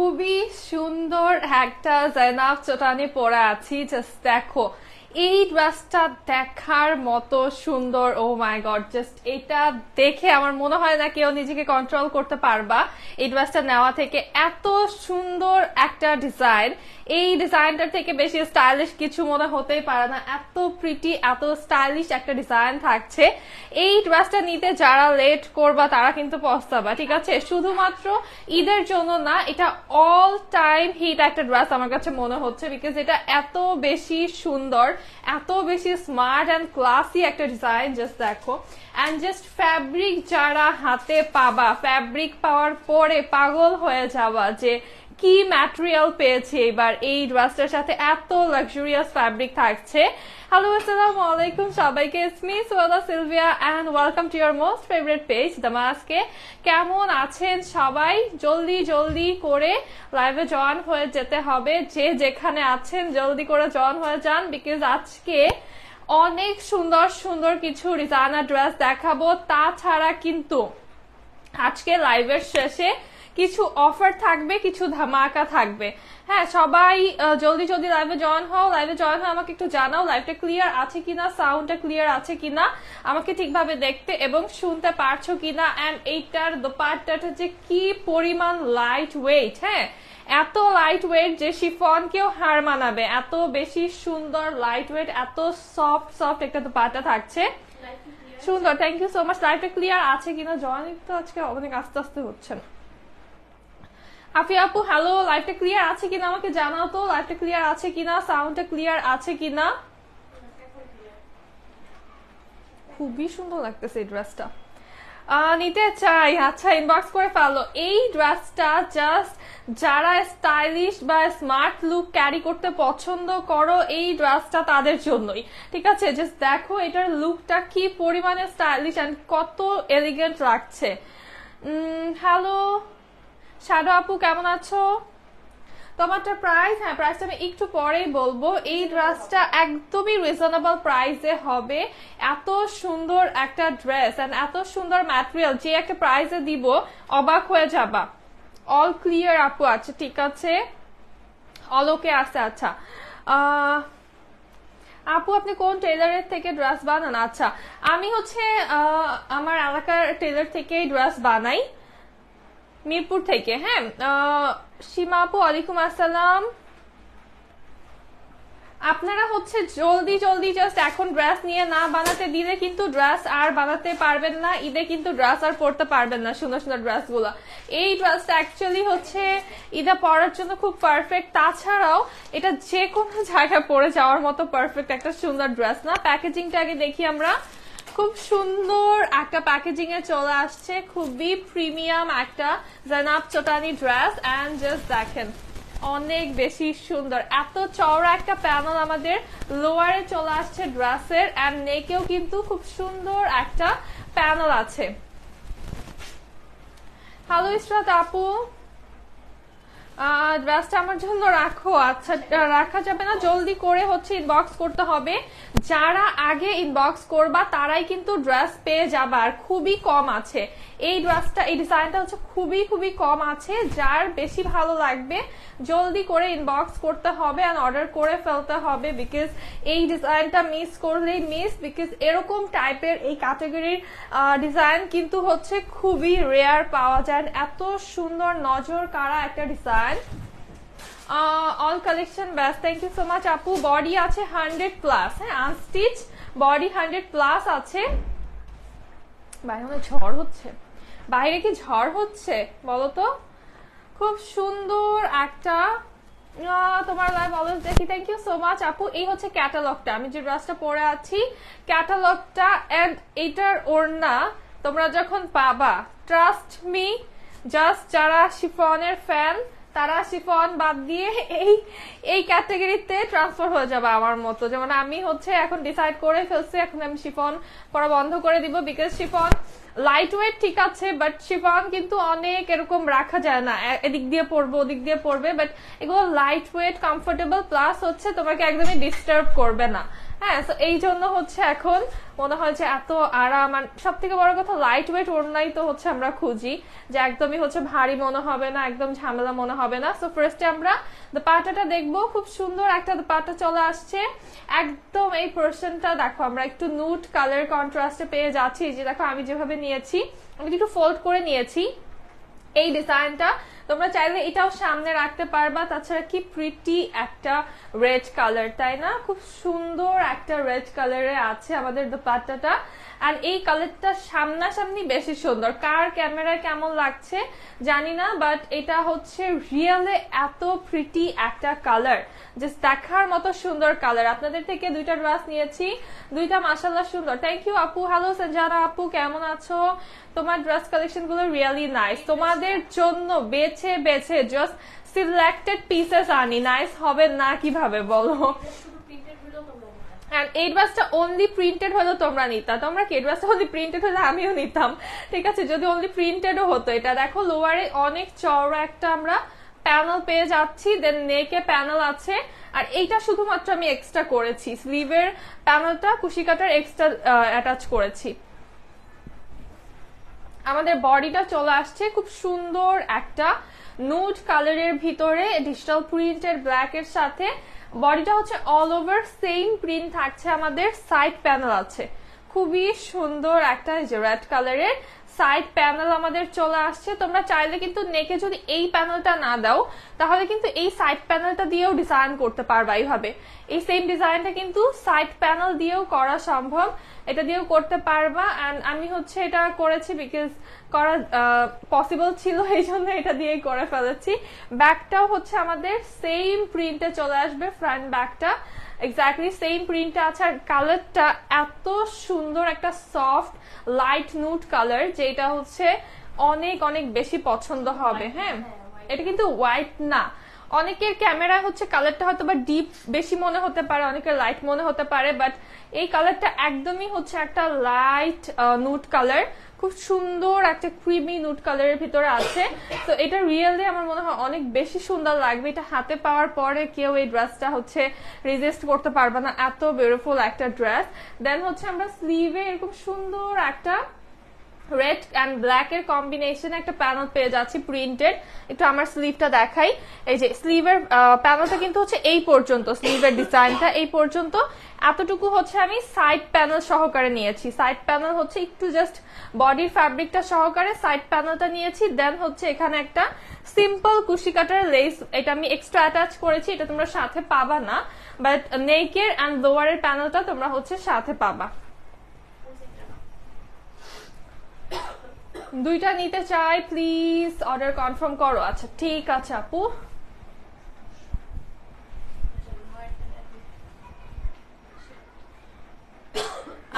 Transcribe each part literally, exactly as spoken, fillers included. খুবই সুন্দর একটা জাইনাব চটানি পরা আছি। জাস্ট দেখো এই ড্রেসটা, দেখার মতো সুন্দর। ও মাই গড, জাস্ট এটা দেখে আমার মনে হয় না কেউ নিজেকে কন্ট্রোল করতে পারবা এই ড্রেসটা নেওয়া থেকে। এত সুন্দর একটা ডিজাইন, এই ডিজাইনটার থেকে বেশি স্টাইলিশ কিছু মনে হতেই পারে না। এত প্রিটি, এত স্টাইলিশ একটা ডিজাইন থাকছে। এই ড্রেসটা নিতে যারা লেট করবা তারা কিন্তু পস্তাবা, ঠিক আছে? শুধুমাত্র ঈদের জন্য না, এটা অল টাইম হিট একটা ড্রেস আমার কাছে মনে হচ্ছে, বিকজ এটা এত বেশি সুন্দর, এত বেশি স্মার্ট এন্ড ক্লাসি একটা ডিজাইন। জাস্ট দেখো, এন্ড জাস্ট ফ্যাব্রিক যারা হাতে পাবা, ফ্যাব্রিক পাওয়ার পরে পাগল হয়ে যাবা যে কি ম্যাটেরিয়াল পেয়েছে এবার এই ড্রেসটার সাথে। এত লাক্সারিয়াস ফ্যাব্রিক থাকছে। হ্যালো, আসসালামু আলাইকুম সবাইকে, it's me Sona Sylvia and welcome to your most favourite page দামাস্কে। কেমন আছেন সবাই? জলদি জলদি করে লাইভে জয়েন হয়ে যেতে হবে, যে যেখানে আছেন জলদি করে জয়েন হয়ে যান, বিকজ আজকে অনেক সুন্দর সুন্দর কিছু ডিজাইনার ড্রেস দেখাবো। তাছাড়া কিন্তু আজকে লাইভের শেষে কিছু অফার থাকবে, কিছু ধামাকা থাকবে। হ্যাঁ, সবাই জলদি জলদি লাইভে জয়েন হও। লাইভে জয়েন হয়ে আমাকে একটু জানাও লাইভটা ক্লিয়ার আছে কিনা, সাউন্ডটা ক্লিয়ার আছে কিনা, আমাকে ঠিকভাবে দেখতে এবং শুনতে পারছো কিনা। অ্যান্ড এইটার দোপাট্টাটা যে কি পরিমাণ লাইট ওয়েট, হ্যাঁ এত লাইট ওয়েট যে শিফনকেও হার মানাবে। এত বেশি সুন্দর লাইট ওয়েট, এত সফট সফট একটা দোপাট্টা থাকছে, সুন্দর। Thank you so much. লাইভটা ক্লিয়ার আছে কিনা? জয়েন তো আজকে অনেক আস্তে আস্তে হচ্ছে না। আফি আপু হ্যালো, লাইভটা ক্লিয়ার আছে কিনা আমাকে জানাও তো। লাইভটা ক্লিয়ার আছে কিনা, সাউন্ডটা ক্লিয়ার আছে কিনা। খুবই সুন্দর লাগতেছে এই ড্রেসটা, নিতে চাই। আচ্ছা, ইনবক্স করে ফেলো। এই ড্রেসটা জাস্ট যারা স্টাইলিশ বা স্মার্ট লুক ক্যারি করতে পছন্দ করো, এই ড্রেসটা তাদের জন্যই, ঠিক আছে? জাস্ট দেখো এটার লুকটা কি পরিমাণে স্টাইলিশ এন্ড কত এলিগেন্ট লাগছে। উম হ্যালো শাদু আপু কেমন আছো? তোমারটা প্রাইস? হ্যাঁ, প্রাইসটা আমি একটু পরেই বলবো। এই ড্রেসটা একদমই রিজনেবল প্রাইসে হবে। এত সুন্দর একটা ড্রেস এন্ড এত সুন্দর ম্যাটেরিয়াল, যে একটা প্রাইসে দিব অবাক হয়ে যাবা। অল ক্লিয়ার আপু? আচ্ছা ঠিক আছে, অল ওকে আছে। আচ্ছা আহ আপু আপনি কোন টেলারের থেকে ড্রেস বানান? আচ্ছা, আমি হচ্ছে আমার এলাকার টেলার থেকে ড্রেস বানাই, মিরপুর থেকে। হ্যাঁ, সীমা আপু ওয়ালাইকুম আসসালাম। আপনারা হচ্ছে জলদি জলদি জাস্ট এখন ড্রেস নিয়ে না বানাতে দিলে কিন্তু ড্রেস আর বানাতে পারবেন না, ঈদে কিন্তু ড্রেস আর পরতে পারবেন না সুন্দর সুন্দর ড্রেসগুলো। এই ড্রেসটা অ্যাকচুয়ালি হচ্ছে ঈদে পরার জন্য খুব পারফেক্ট। তাছাড়াও এটা যে কোনো জায়গায় পরে যাওয়ার মতো পারফেক্ট একটা সুন্দর ড্রেস না। প্যাকেজিংটা আগে দেখি আমরা। খুব সুন্দর একটা প্যাকেজিং এ চলে আসছে, খুবই প্রিমিয়াম একটা Zainab Chottani dress. And just দেখেন অনেক বেশি সুন্দর, এত চওড়া একটা প্যানেল আমাদের লোয়ারে চলে আসছে ড্রেসের, এন্ড নেকেও কিন্তু খুব সুন্দর একটা প্যানেল আছে। হ্যালো ইসরাত আপু, ড্রেসটা আমার জন্য রাখো। আচ্ছা, রাখা যাবে না, জলদি করে হচ্ছে ইনবক্স করতে হবে। যারা আগে ইনবক্স করবা তারাই কিন্তু ড্রেস পেয়ে যাবে, আর খুবই কম আছে এই ড্রেসটা। এই ডিজাইনটা হচ্ছে খুবই খুবই কম আছে, যার বেশি ভালো লাগবে জলদি করে ইনবক্স করতে হবে এন্ড অর্ডার করে ফেলতে হবে, বিকজ এই ডিজাইনটা মিস করলেই মিস। বিকজ এরকম টাইপের এই ক্যাটাগরির ডিজাইন কিন্তু হচ্ছে খুবই রেয়ার পাওয়া যায়, এত সুন্দর নজর কাড়া একটা design. All collection best, thank you so much আপু। বডি আছে হান্ড্রেড প্লাস, হ্যাঁ আনস্টিচ বডি হান্ড্রেড প্লাস আছে। বাইরে ঝড় হচ্ছে, বাইরে কি ঝড় হচ্ছে বলো তো? খুব সুন্দর একটা তোমার লাইভ অলওয়েজ দেখি, থ্যাংক ইউ সো মাচ আপু। এই হচ্ছে ক্যাটালগটা, আমি যে ড্রেসটা পরে আছি ক্যাটালগটা, এন্ড এটার ওড়না তোমরা যখন পাবা, ট্রাস্ট মি, জাস্ট যারা শিফনের ফ্যান তারা শিফন বাদ দিয়ে এই এই ক্যাটাগরিতে ট্রান্সফার হয়ে যাবে আমার মতো। যেমন আমি হচ্ছে এখন ডিসাইড করে ফেলছি, এখন আমি শিফন পরা বন্ধ করে দিব, বিকজ শিফন লাইট ওয়েট ঠিক আছে, বাট শিফন কিন্তু অনেক এরকম রাখা যায় না, এদিক দিয়ে পড়বে ওদিক দিয়ে পড়বে। বাট এগুলো লাইট ওয়েট, কমফোর্টেবল, প্লাস হচ্ছে তোমাকে একদমই ডিস্টার্ব করবে না। হ্যাঁ সো এই জন্য হচ্ছে এখন মনে হয় যে এত আরাম, আর সবথেকে বড় কথা লাইট ওয়েট ওড়নাই তো হচ্ছে আমরা খুঁজি যে একদমই হচ্ছে ভারী মনে হবে না, একদম ঝামেলা মনে হবে না। সো ফার্স্টে আমরা দোপাট্টাটা দেখবো, খুব সুন্দর একটা দোপাট্টা চলে আসছে একদম। এই পোর্শনটা দেখো আমরা একটু নুড কালার কন্ট্রাস্টে পেয়ে যাচ্ছি, যে দেখো আমি যেভাবে নিয়েছি আমি একটু ফোল্ড করে নিয়েছি এই ডিজাইনটা, তোমরা চাইলে এটাও সামনে রাখতে পারবা। তাছাড়া কি প্রিটি একটা রেড কালার, তাই না? খুব সুন্দর একটা রেড কালারে আছে আমাদের দোপাট্টাটা, আর এই কালারটা সামনাসামনি বেশি সুন্দর। কার ক্যামেরায় কেমন লাগছে জানি না, বাট এটা হচ্ছে রিয়েলে এত প্রিটি একটা কালার, জাস্ট দেখার মতো সুন্দর কালার। আপনাদের থেকে দুইটা ড্রেস নিয়েছি, দুইটা মাশাআল্লাহ সুন্দর। থ্যাংক ইউ আপু। হ্যালো সঞ্জনা আপু, কেমন আছো? তোমার ড্রেস কালেকশন গুলো রিয়েলি নাইস, তোমাদের জন্য বেছে বেছে জাস্ট সিলেক্টেড পিসেস আনি। নাইস হবে না কিভাবে বলো? আর এই ড্রেসটা অনলি প্রিন্টেড হলো তোমরা নিতা, তোমরা কি এই ড্রেসটা অনলি প্রিন্টেড হলে আমিও নিতাম, ঠিক আছে, যদি অনলি প্রিন্টেডও হতো। এটা দেখো লোয়ারে অনেক চওড়া একটা আমরা প্যানেল পেয়ে যাচ্ছি, দেন নেকে প্যানেল আছে, আর এইটা শুধুমাত্র আমি এক্সট্রা করেছি, স্লিভের প্যানেলটা কুশি কাটার এক্সট্রা অ্যাটাচ করেছি। আমাদের বডিটা চলে আসছে খুব সুন্দর একটা নুড কালারের ভিতরে, ডিজিটাল প্রিন্টের ব্ল্যাক এর সাথে। বডিটা হচ্ছে অল ওভার সেম প্রিন্ট থাকছে, আমাদের সাইড প্যানেল আছে, খুবই সুন্দর একটা রেড কালারের সাইড প্যানেল আমাদের চলে আসছে। তোমরা চাইলে কিন্তু নেকে যদি এই প্যানেলটা না দাও তাহলে কিন্তু এই সাইড প্যানেলটা দিয়েও ডিজাইন করতে পারবা। এইভাবে এই সেম ডিজাইনটা কিন্তু সাইড প্যানেল দিয়েও করা সম্ভব, এটা দিয়েও করতে পারবা। অ্যান্ড আমি হচ্ছে এটা করেছি বিকজ করা পসিবল ছিল, এই জন্য এটা দিয়েই করে ফেলেছি। ব্যাগটাও হচ্ছে আমাদের সেম প্রিন্টে চলে আসবে, ফ্রন্ট ব্যাগটা এক্স্যাক্টলি সেম প্রিন্টটা আছে। আর কালারটা এত সুন্দর একটা সফট লাইট নুড কালার, যেটা হচ্ছে অনেক অনেক বেশি পছন্দ হবে। হ্যাঁ এটা কিন্তু হোয়াইট না, অনেকের ক্যামেরা হচ্ছে কালারটা হয়তো বা ডিপ বেশি মনে হতে পারে, অনেকের লাইট মনে হতে পারে, বাট এই কালারটা একদমই হচ্ছে একটা লাইট নুড কালার, খুব সুন্দর একটা ক্রিমি নুড কালারের ভিতরে আছে। তো এটা রিয়েলি আমার মনে হয় অনেক বেশি সুন্দর লাগবে, এটা হাতে পাওয়ার পরে কেউ এই ড্রেসটা হচ্ছে রেজিস্ট করতে পারবে না, এত বিউটিফুল একটা ড্রেস। দেন হচ্ছে আমরা স্লিভে এরকম সুন্দর একটা রেড অ্যান্ড ব্ল্যাক এর কম্বিনেশন একটা প্যানেল পেয়ে যাচ্ছি প্রিন্টেড। একটু আমার স্লিভটা দেখাই, এই যে স্লিভের প্যানেলটা কিন্তু হচ্ছে এই পর্যন্ত, স্লিভের ডিজাইনটা এই পর্যন্ত, এতটুকু হচ্ছে আমি সাইড প্যানেল সহকারে নিয়েছি। সাইড প্যানেল হচ্ছে একটু জাস্ট বডির ফ্যাব্রিকটা সহকারে সাইড প্যানেলটা নিয়েছি। দেন হচ্ছে এখানে একটা সিম্পল কুশি কাটার লেস, এটা আমি এক্সট্রা অ্যাটাচ করেছি, এটা তোমরা সাথে পাবা না, বাট নেকের অ্যান্ড লোয়ারের প্যানেলটা তোমরা হচ্ছে সাথে পাবা। দুইটা নিতে চাই প্লিজ, অর্ডার কনফার্ম করো। আচ্ছা ঠিক আছে আপু,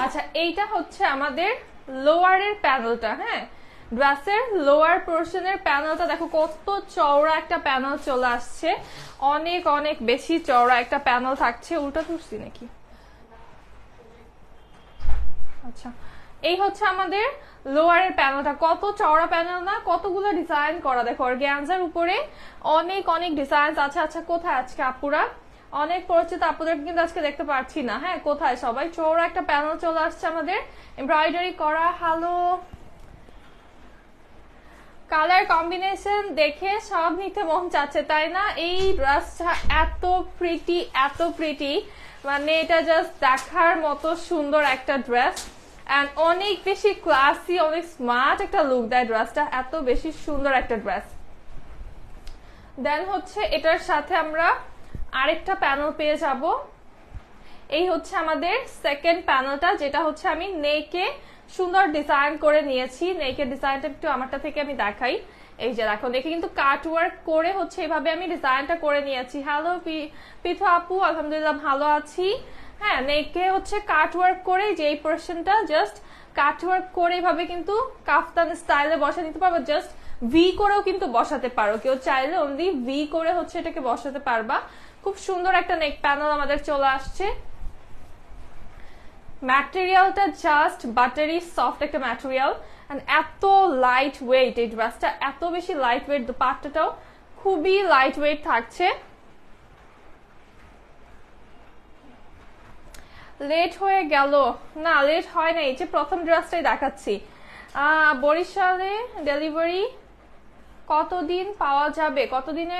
আচ্ছা এইটা হচ্ছে আমাদের লোয়ারের প্যানেলটা। হ্যাঁ ড্রেসের লোয়ার পোর্শনের প্যানেলটা দেখো কত চওড়া একটা প্যানেল চলে আসছে, অনেক অনেক বেশি চওড়া একটা প্যানেল থাকছে। উল্টা তুলছি নাকি? আচ্ছা এই হচ্ছে আমাদের লোয়ারের প্যানেলটা, কত চওড়া প্যানেল না, কতগুলো ডিজাইন করা। দেখো অর্গানজার উপরে অনেক অনেক ডিজাইন আছে। আচ্ছা কোথায় আজকে আপুরা? অনেক পরিচিত আপুদের কিন্তু আজকে দেখতে পাচ্ছি না, হ্যাঁ কোথায় সবাই? চওড়া একটা প্যানেল চলে আসছে আমাদের এমব্রয়ডারি করা। হ্যালো, কালার কম্বিনেশন দেখে সব নিতে মন চাচ্ছে, তাই না? এই ড্রেসটা এত প্রিটি, এত প্রিটি, মানে এটা জাস্ট দেখার মতো সুন্দর একটা ড্রেস, অ্যান্ড অনেক বেশি ক্লাসি, অনেক স্মার্ট একটা লুক দেয় ড্রেসটা, এত বেশি সুন্দর একটা ড্রেস। দেন হচ্ছে এটার সাথে আমরা আরেকটা প্যানেল পেয়ে যাব। এই হচ্ছে আমাদের সেকেন্ড প্যানেলটা, যেটা হচ্ছে আমি নেকে সুন্দর ডিজাইন করে নিয়েছি। নেকের ডিজাইনটা একটু আমারটা থেকে আমি দেখাই, এই যে দেখো নেকে কিন্তু কাট ওয়ার্ক করে হচ্ছে এভাবে আমি ডিজাইনটা করে নিয়েছি। হ্যালো পিথু আপু, আলহামদুলিল্লাহ ভালো আছি। হ্যাঁ নেকে হচ্ছে কাট ওয়ার্ক করে, যে এই পোর্শনটা জাস্ট কাট ওয়ার্ক করে এভাবে কিন্তু কাফতান স্টাইলে বসা নিতে পারবো, জাস্ট ভি করেও কিন্তু বসাতে পারো, কেউ চাইলে অনলি ভি করে হচ্ছে এটাকে বসাতে পারবা। খুব সুন্দর একটা নেক প্যানেল আমাদের চলে আসছে। ম্যাটেরিয়ালটা জাস্ট বাটারি সফট একটা ম্যাটেরিয়াল, এত লাইট ওয়েট, এই ড্রেসটা এত বেশি লাইট ওয়েট, দোপাট্টাটাও খুবই লাইট ওয়েট থাকছে। লেট হয়ে গেল না, লেট হয় না, এই যে প্রথম ড্রেসটাই দেখাচ্ছি। বরিশালে ডেলিভারি কতদিন পাওয়া যাবে? কতদিনে?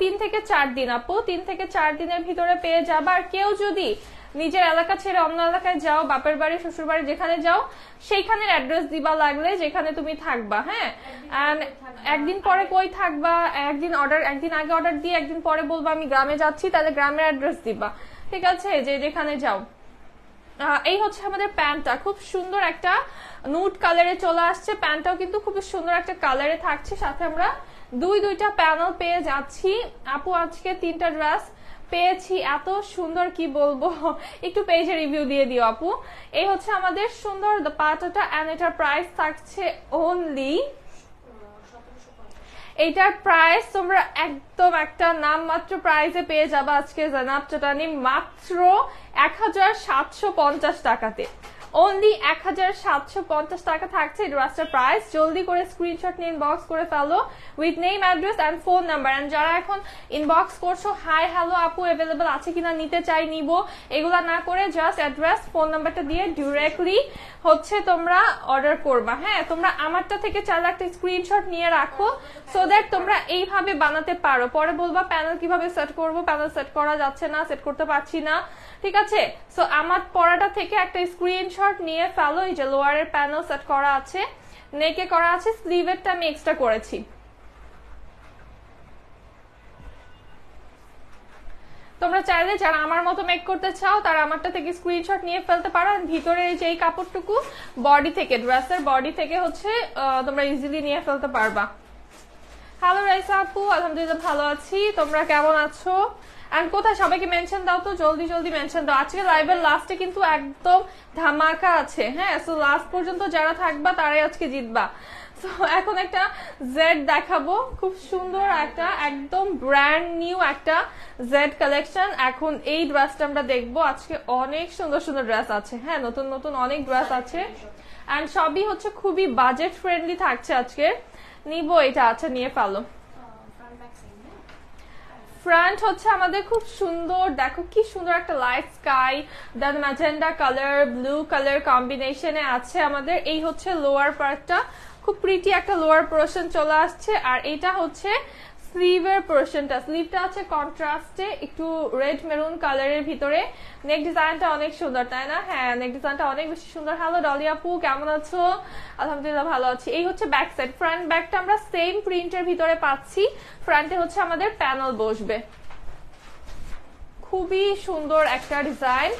তিন থেকে চার দিন আপু, তিন থেকে চার দিনের ভিতরে পেয়ে যাবে। আর কেউ যদি নিজের এলাকা ছেড়ে অন্য এলাকায় যাও, বাপের বাড়ি শ্বশুর বাড়ি যেখানে যাও সেইখানের অ্যাড্রেস দিবা লাগলে, যেখানে তুমি থাকবা। হ্যাঁ, একদিন পরে কই থাকবা, একদিন অর্ডার, একদিন আগে অর্ডার দিয়ে একদিন পরে বলবা আমি গ্রামে যাচ্ছি, তাহলে গ্রামের অ্যাড্রেস দিবা, ঠিক আছে? যে যেখানে যাও। এই হচ্ছে আমাদের প্যান্টটা, খুব সুন্দর একটা নুড কালারে চলে আসছে। প্যান্টটাও কিন্তু খুব সুন্দর একটা কালারে থাকছে, সাথে আমরা দুই দুইটা প্যানেল পেয়ে যাচ্ছি। আপু আজকে তিনটা ড্রেস পেয়েছি, এত সুন্দর কি বলবো, একটু পেজে রিভিউ দিয়ে দিও আপু। এই হচ্ছে আমাদের সুন্দর পাটাটা, এন্ড এটার প্রাইস থাকছে অনলি, এইটার প্রাইস তোমরা একদম একটা নাম মাত্র প্রাইসে পেয়ে যাবে আজকে জানাব চটানি, মাত্র এক হাজার সাতশো পঞ্চাশ টাকাতে, অনলি এক হাজার সাতশো পঞ্চাশ টাকা থাকছে এই ড্রেসটার প্রাইস। জলদি করে স্ক্রিনশট নিয়ে ইনবক্স করে ফেলো with name, address and phone number. And যারা এখন ইনবক্স করছো, হাই হ্যালো আপু অ্যাভেলেবেল আছে কিনা, নিতে চাই, নিব, এগুলা না করে জাস্ট অ্যাড্রেস ফোন নাম্বারটা দিয়ে ডিরেক্টলি হচ্ছে তোমরা অর্ডার করবা। হ্যাঁ, তোমরা আমারটা থেকে চাইলে একটা স্ক্রিনশট নিয়ে রাখো, সো দ্যাট তোমরা এইভাবে বানাতে পারো, পরে বলবা প্যানেল কিভাবে সেট করবো, প্যানেল সেট করা যাচ্ছে না, সেট করতে পারছি না, ঠিক আছে? সো আমার পরাটা থেকে একটা স্ক্রিনশট নিয়ে ফেলো। এই যে লোয়ারের প্যানেল সেট করা আছে, নেকে করা আছে, স্লিভেরটা আমি এক্সট্রা করেছি। তোমরা চাইলে যারা আমার মতো মেক করতে চাও তারা আমারটা থেকে স্ক্রিনশট নিয়ে ফেলতে পারো। ভিতরে যে এই কাপড়টুকু বডি থেকে, ড্রেসের বডি থেকে হচ্ছে তোমরা ইজিলি নিয়ে ফেলতে পারবা। হ্যালো রাইসা আপু, আলহামদুলিল্লাহ ভালো আছি, তোমরা কেমন আছো? এন্ড কোথায়, সবাইকে মেনশন দাও তো, জলদি জলদি মেনশন দাও। আজকে লাইভের লাস্টে কিন্তু একদম ধামাকা আছে। হ্যাঁ, সো লাস্ট পর্যন্ত যারা থাকবা তারাই আজকে জিতবা। সো এখন একটা জেড দেখাবো, খুব সুন্দর একটা একদম ব্র্যান্ড নিউ একটা জেড কালেকশন। এখন এই ড্রেসটা আমরা দেখবো। আজকে অনেক সুন্দর সুন্দর ড্রেস আছে, হ্যাঁ, নতুন নতুন অনেক ড্রেস আছে, এন্ড সবই হচ্ছে খুবই বাজেট ফ্রেন্ডলি থাকছে আজকে। নিবো এটা, আচ্ছা নিয়ে ফেলো। ফ্রন্ট হচ্ছে আমাদের খুব সুন্দর, দেখো কি সুন্দর একটা light sky then magenta colour, blue colour কম্বিনেশনে আছে আমাদের। এই হচ্ছে লোয়ার পার্টটা, খুব প্রিটি একটা লোয়ার পোর্শন চলে আসছে। আর এটা হচ্ছে স্লিভের পোর্শনটা, স্লিভটা আছে কন্ট্রাস্টে একটু রেড মেরুন কালারের ভিতরে। নেক ডিজাইনটা অনেক সুন্দর, তাই না? হ্যাঁ, নেক ডিজাইনটা অনেক বেশি সুন্দর। হ্যালো ডলি আপু, কেমন আছো? আলহামদুলিল্লাহ ভালো আছি। এই হচ্ছে ব্যাক সাইড, ফ্রন্ট ব্যাকটা আমরা সেম প্রিন্টের ভিতরে পাচ্ছি। ফ্রন্টে হচ্ছে আমাদের প্যানেল বসবে, খুবই সুন্দর একটা ডিজাইন,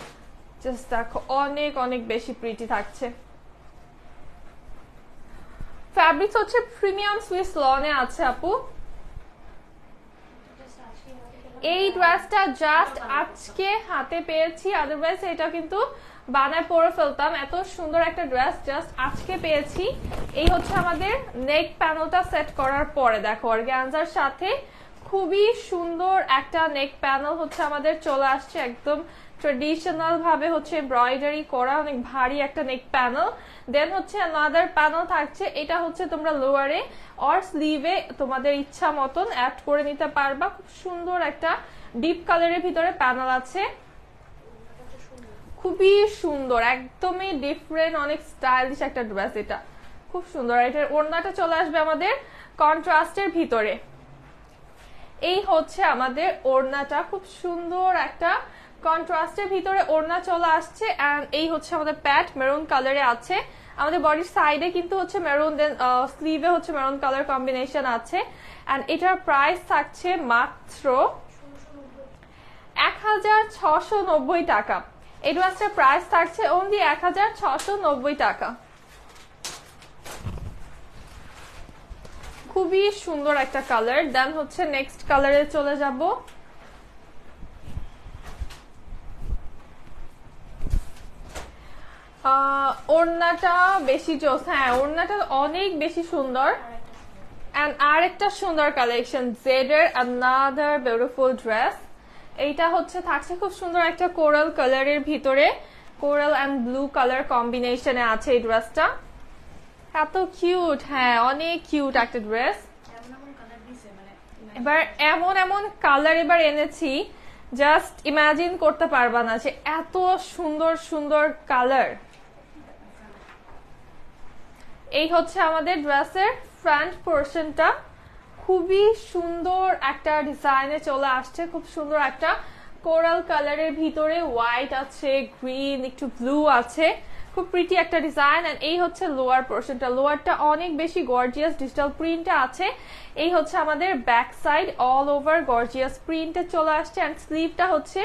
জাস্ট দেখো অনেক অনেক বেশি প্রিটি থাকছে। ফ্যাব্রিক্স হচ্ছে প্রিমিয়াম সুইস লনে আছে আপু। এই ড্রেসটা জাস্ট আজকে হাতে পেয়েছি, আদারওয়াইজ এটা কিন্তু বানায় পরে ফেলতাম, এত সুন্দর একটা ড্রেস জাস্ট আজকে পেয়েছি। এই হচ্ছে আমাদের নেক প্যানেলটা সেট করার পরে, দেখো অর্গানজার সাথে খুবই সুন্দর একটা নেক প্যানেল হচ্ছে আমাদের চলে আসছে, একদম ট্রেডিশনাল ভাবে হচ্ছে এমব্রয়ডারি করা, অনেক ভারী একটা নেক প্যানেল। দেন হচ্ছে আনাদার প্যানেল থাকছে, এটা হচ্ছে তোমরা লোয়ারে অর স্লিভে তোমাদের ইচ্ছা মতন অ্যাড করে নিতে পারবা। খুব সুন্দর একটা ডিপ কালারের ভিতরে প্যানেল আছে, খুবই সুন্দর, একদমই ডিফারেন্ট, অনেক স্টাইলিশ একটা ড্রেস এটা, খুব সুন্দর। এটার ওড়নাটা চলে আসবে আমাদের কন্ট্রাস্টের ভিতরে। এই হচ্ছে আমাদের ওড়নাটা, খুব সুন্দর একটা কন্ট্রাস্টের ভিতরে ওড়না চলে আসছে। এন্ড এই হচ্ছে আমাদের প্যাট, মেরুন কালারে আছে। আমাদের বডির সাইডে কিন্তু হচ্ছে মেরুন, দেন স্লিভে হচ্ছে মেরুন কালার কম্বিনেশন আছে। এন্ড এটার প্রাইস থাকছে মাত্র এক হাজার ছশো নব্বই টাকা। এই ড্রেসটার প্রাইস থাকছে অনলি এক হাজার ছশো নব্বই টাকা। খুবই সুন্দর একটা কালার। দেন হচ্ছে নেক্সট কালারে চলে যাব। ওড়নাটা বেশি জোস, হ্যাঁ ওড়নাটা অনেক বেশি সুন্দর। এন্ড আর একটা সুন্দর কালেকশন, জেড এর অ্যানাদার বিউটিফুল ড্রেস। এইটা হচ্ছে থাকছে খুব সুন্দর একটা কোরাল কালারের ভিতরে, কোরাল এন্ড ব্লু কালার কম্বিনেশনে আছে এই ড্রেসটা, এত কিউট, হ্যাঁ অনেক কিউট একটা ড্রেস। এবার এমন এমন কালার এবার এনেছি জাস্ট ইমাজিন করতে পারবা না যে এত সুন্দর সুন্দর কালার। এই হচ্ছে আমাদের ড্রেসের ফ্রন্ট পোর্শনটা, খুবই সুন্দর একটা ডিজাইনে চলে আসছে, খুব সুন্দর একটা কোরাল কালারের ভিতরে হোয়াইট আছে, গ্রিন, একটু ব্লু আছে, খুব প্রিটি একটা ডিজাইন। এন্ড এই হচ্ছে লোয়ার পোর্শনটা, লোয়ারটা অনেক বেশি গর্জিয়াস ডিজিটাল প্রিন্টটা আছে। এই হচ্ছে আমাদের back side, all over gorgeous প্রিন্টে চলে আসছে। এন্ড স্লিভটা হচ্ছে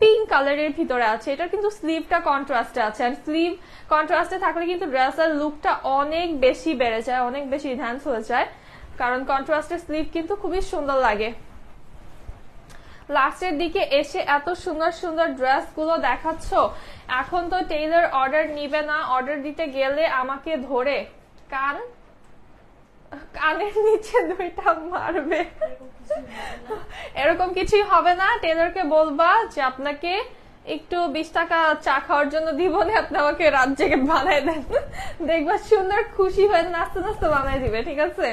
পিঙ্ক কালারের ভিতরে আছে, এটা কিন্তু স্লিভটা কন্ট্রাস্টে আছে। এন্ড স্লিভ কন্ট্রাস্টে থাকলে কিন্তু ড্রেসের লুকটা অনেক বেশি বেড়ে যায়, অনেক বেশি এনহ্যান্স হয়ে যায়, কারণ কন্ট্রাস্টের স্লিভ কিন্তু খুবই সুন্দর লাগে। লাস্টের দিকে এসে এত সুন্দর সুন্দর ড্রেস গুলো দেখাচ্ছ, এখন তো টেইলার অর্ডার নিবে না, অর্ডার দিতে গেলে আমাকে ধরে কান কানের নিচে দুইটা মারবে, এরকম কিছুই হবে না। টেইলারকে বলবা যে আপনাকে একটু বিশ টাকা চা খাওয়ার জন্য দিব না, আপনি আমাকে রাত জেগে বানাই দেন, দেখবা সুন্দর খুশি হয়ে নাচতে নাচতে বানাই দিবে, ঠিক আছে?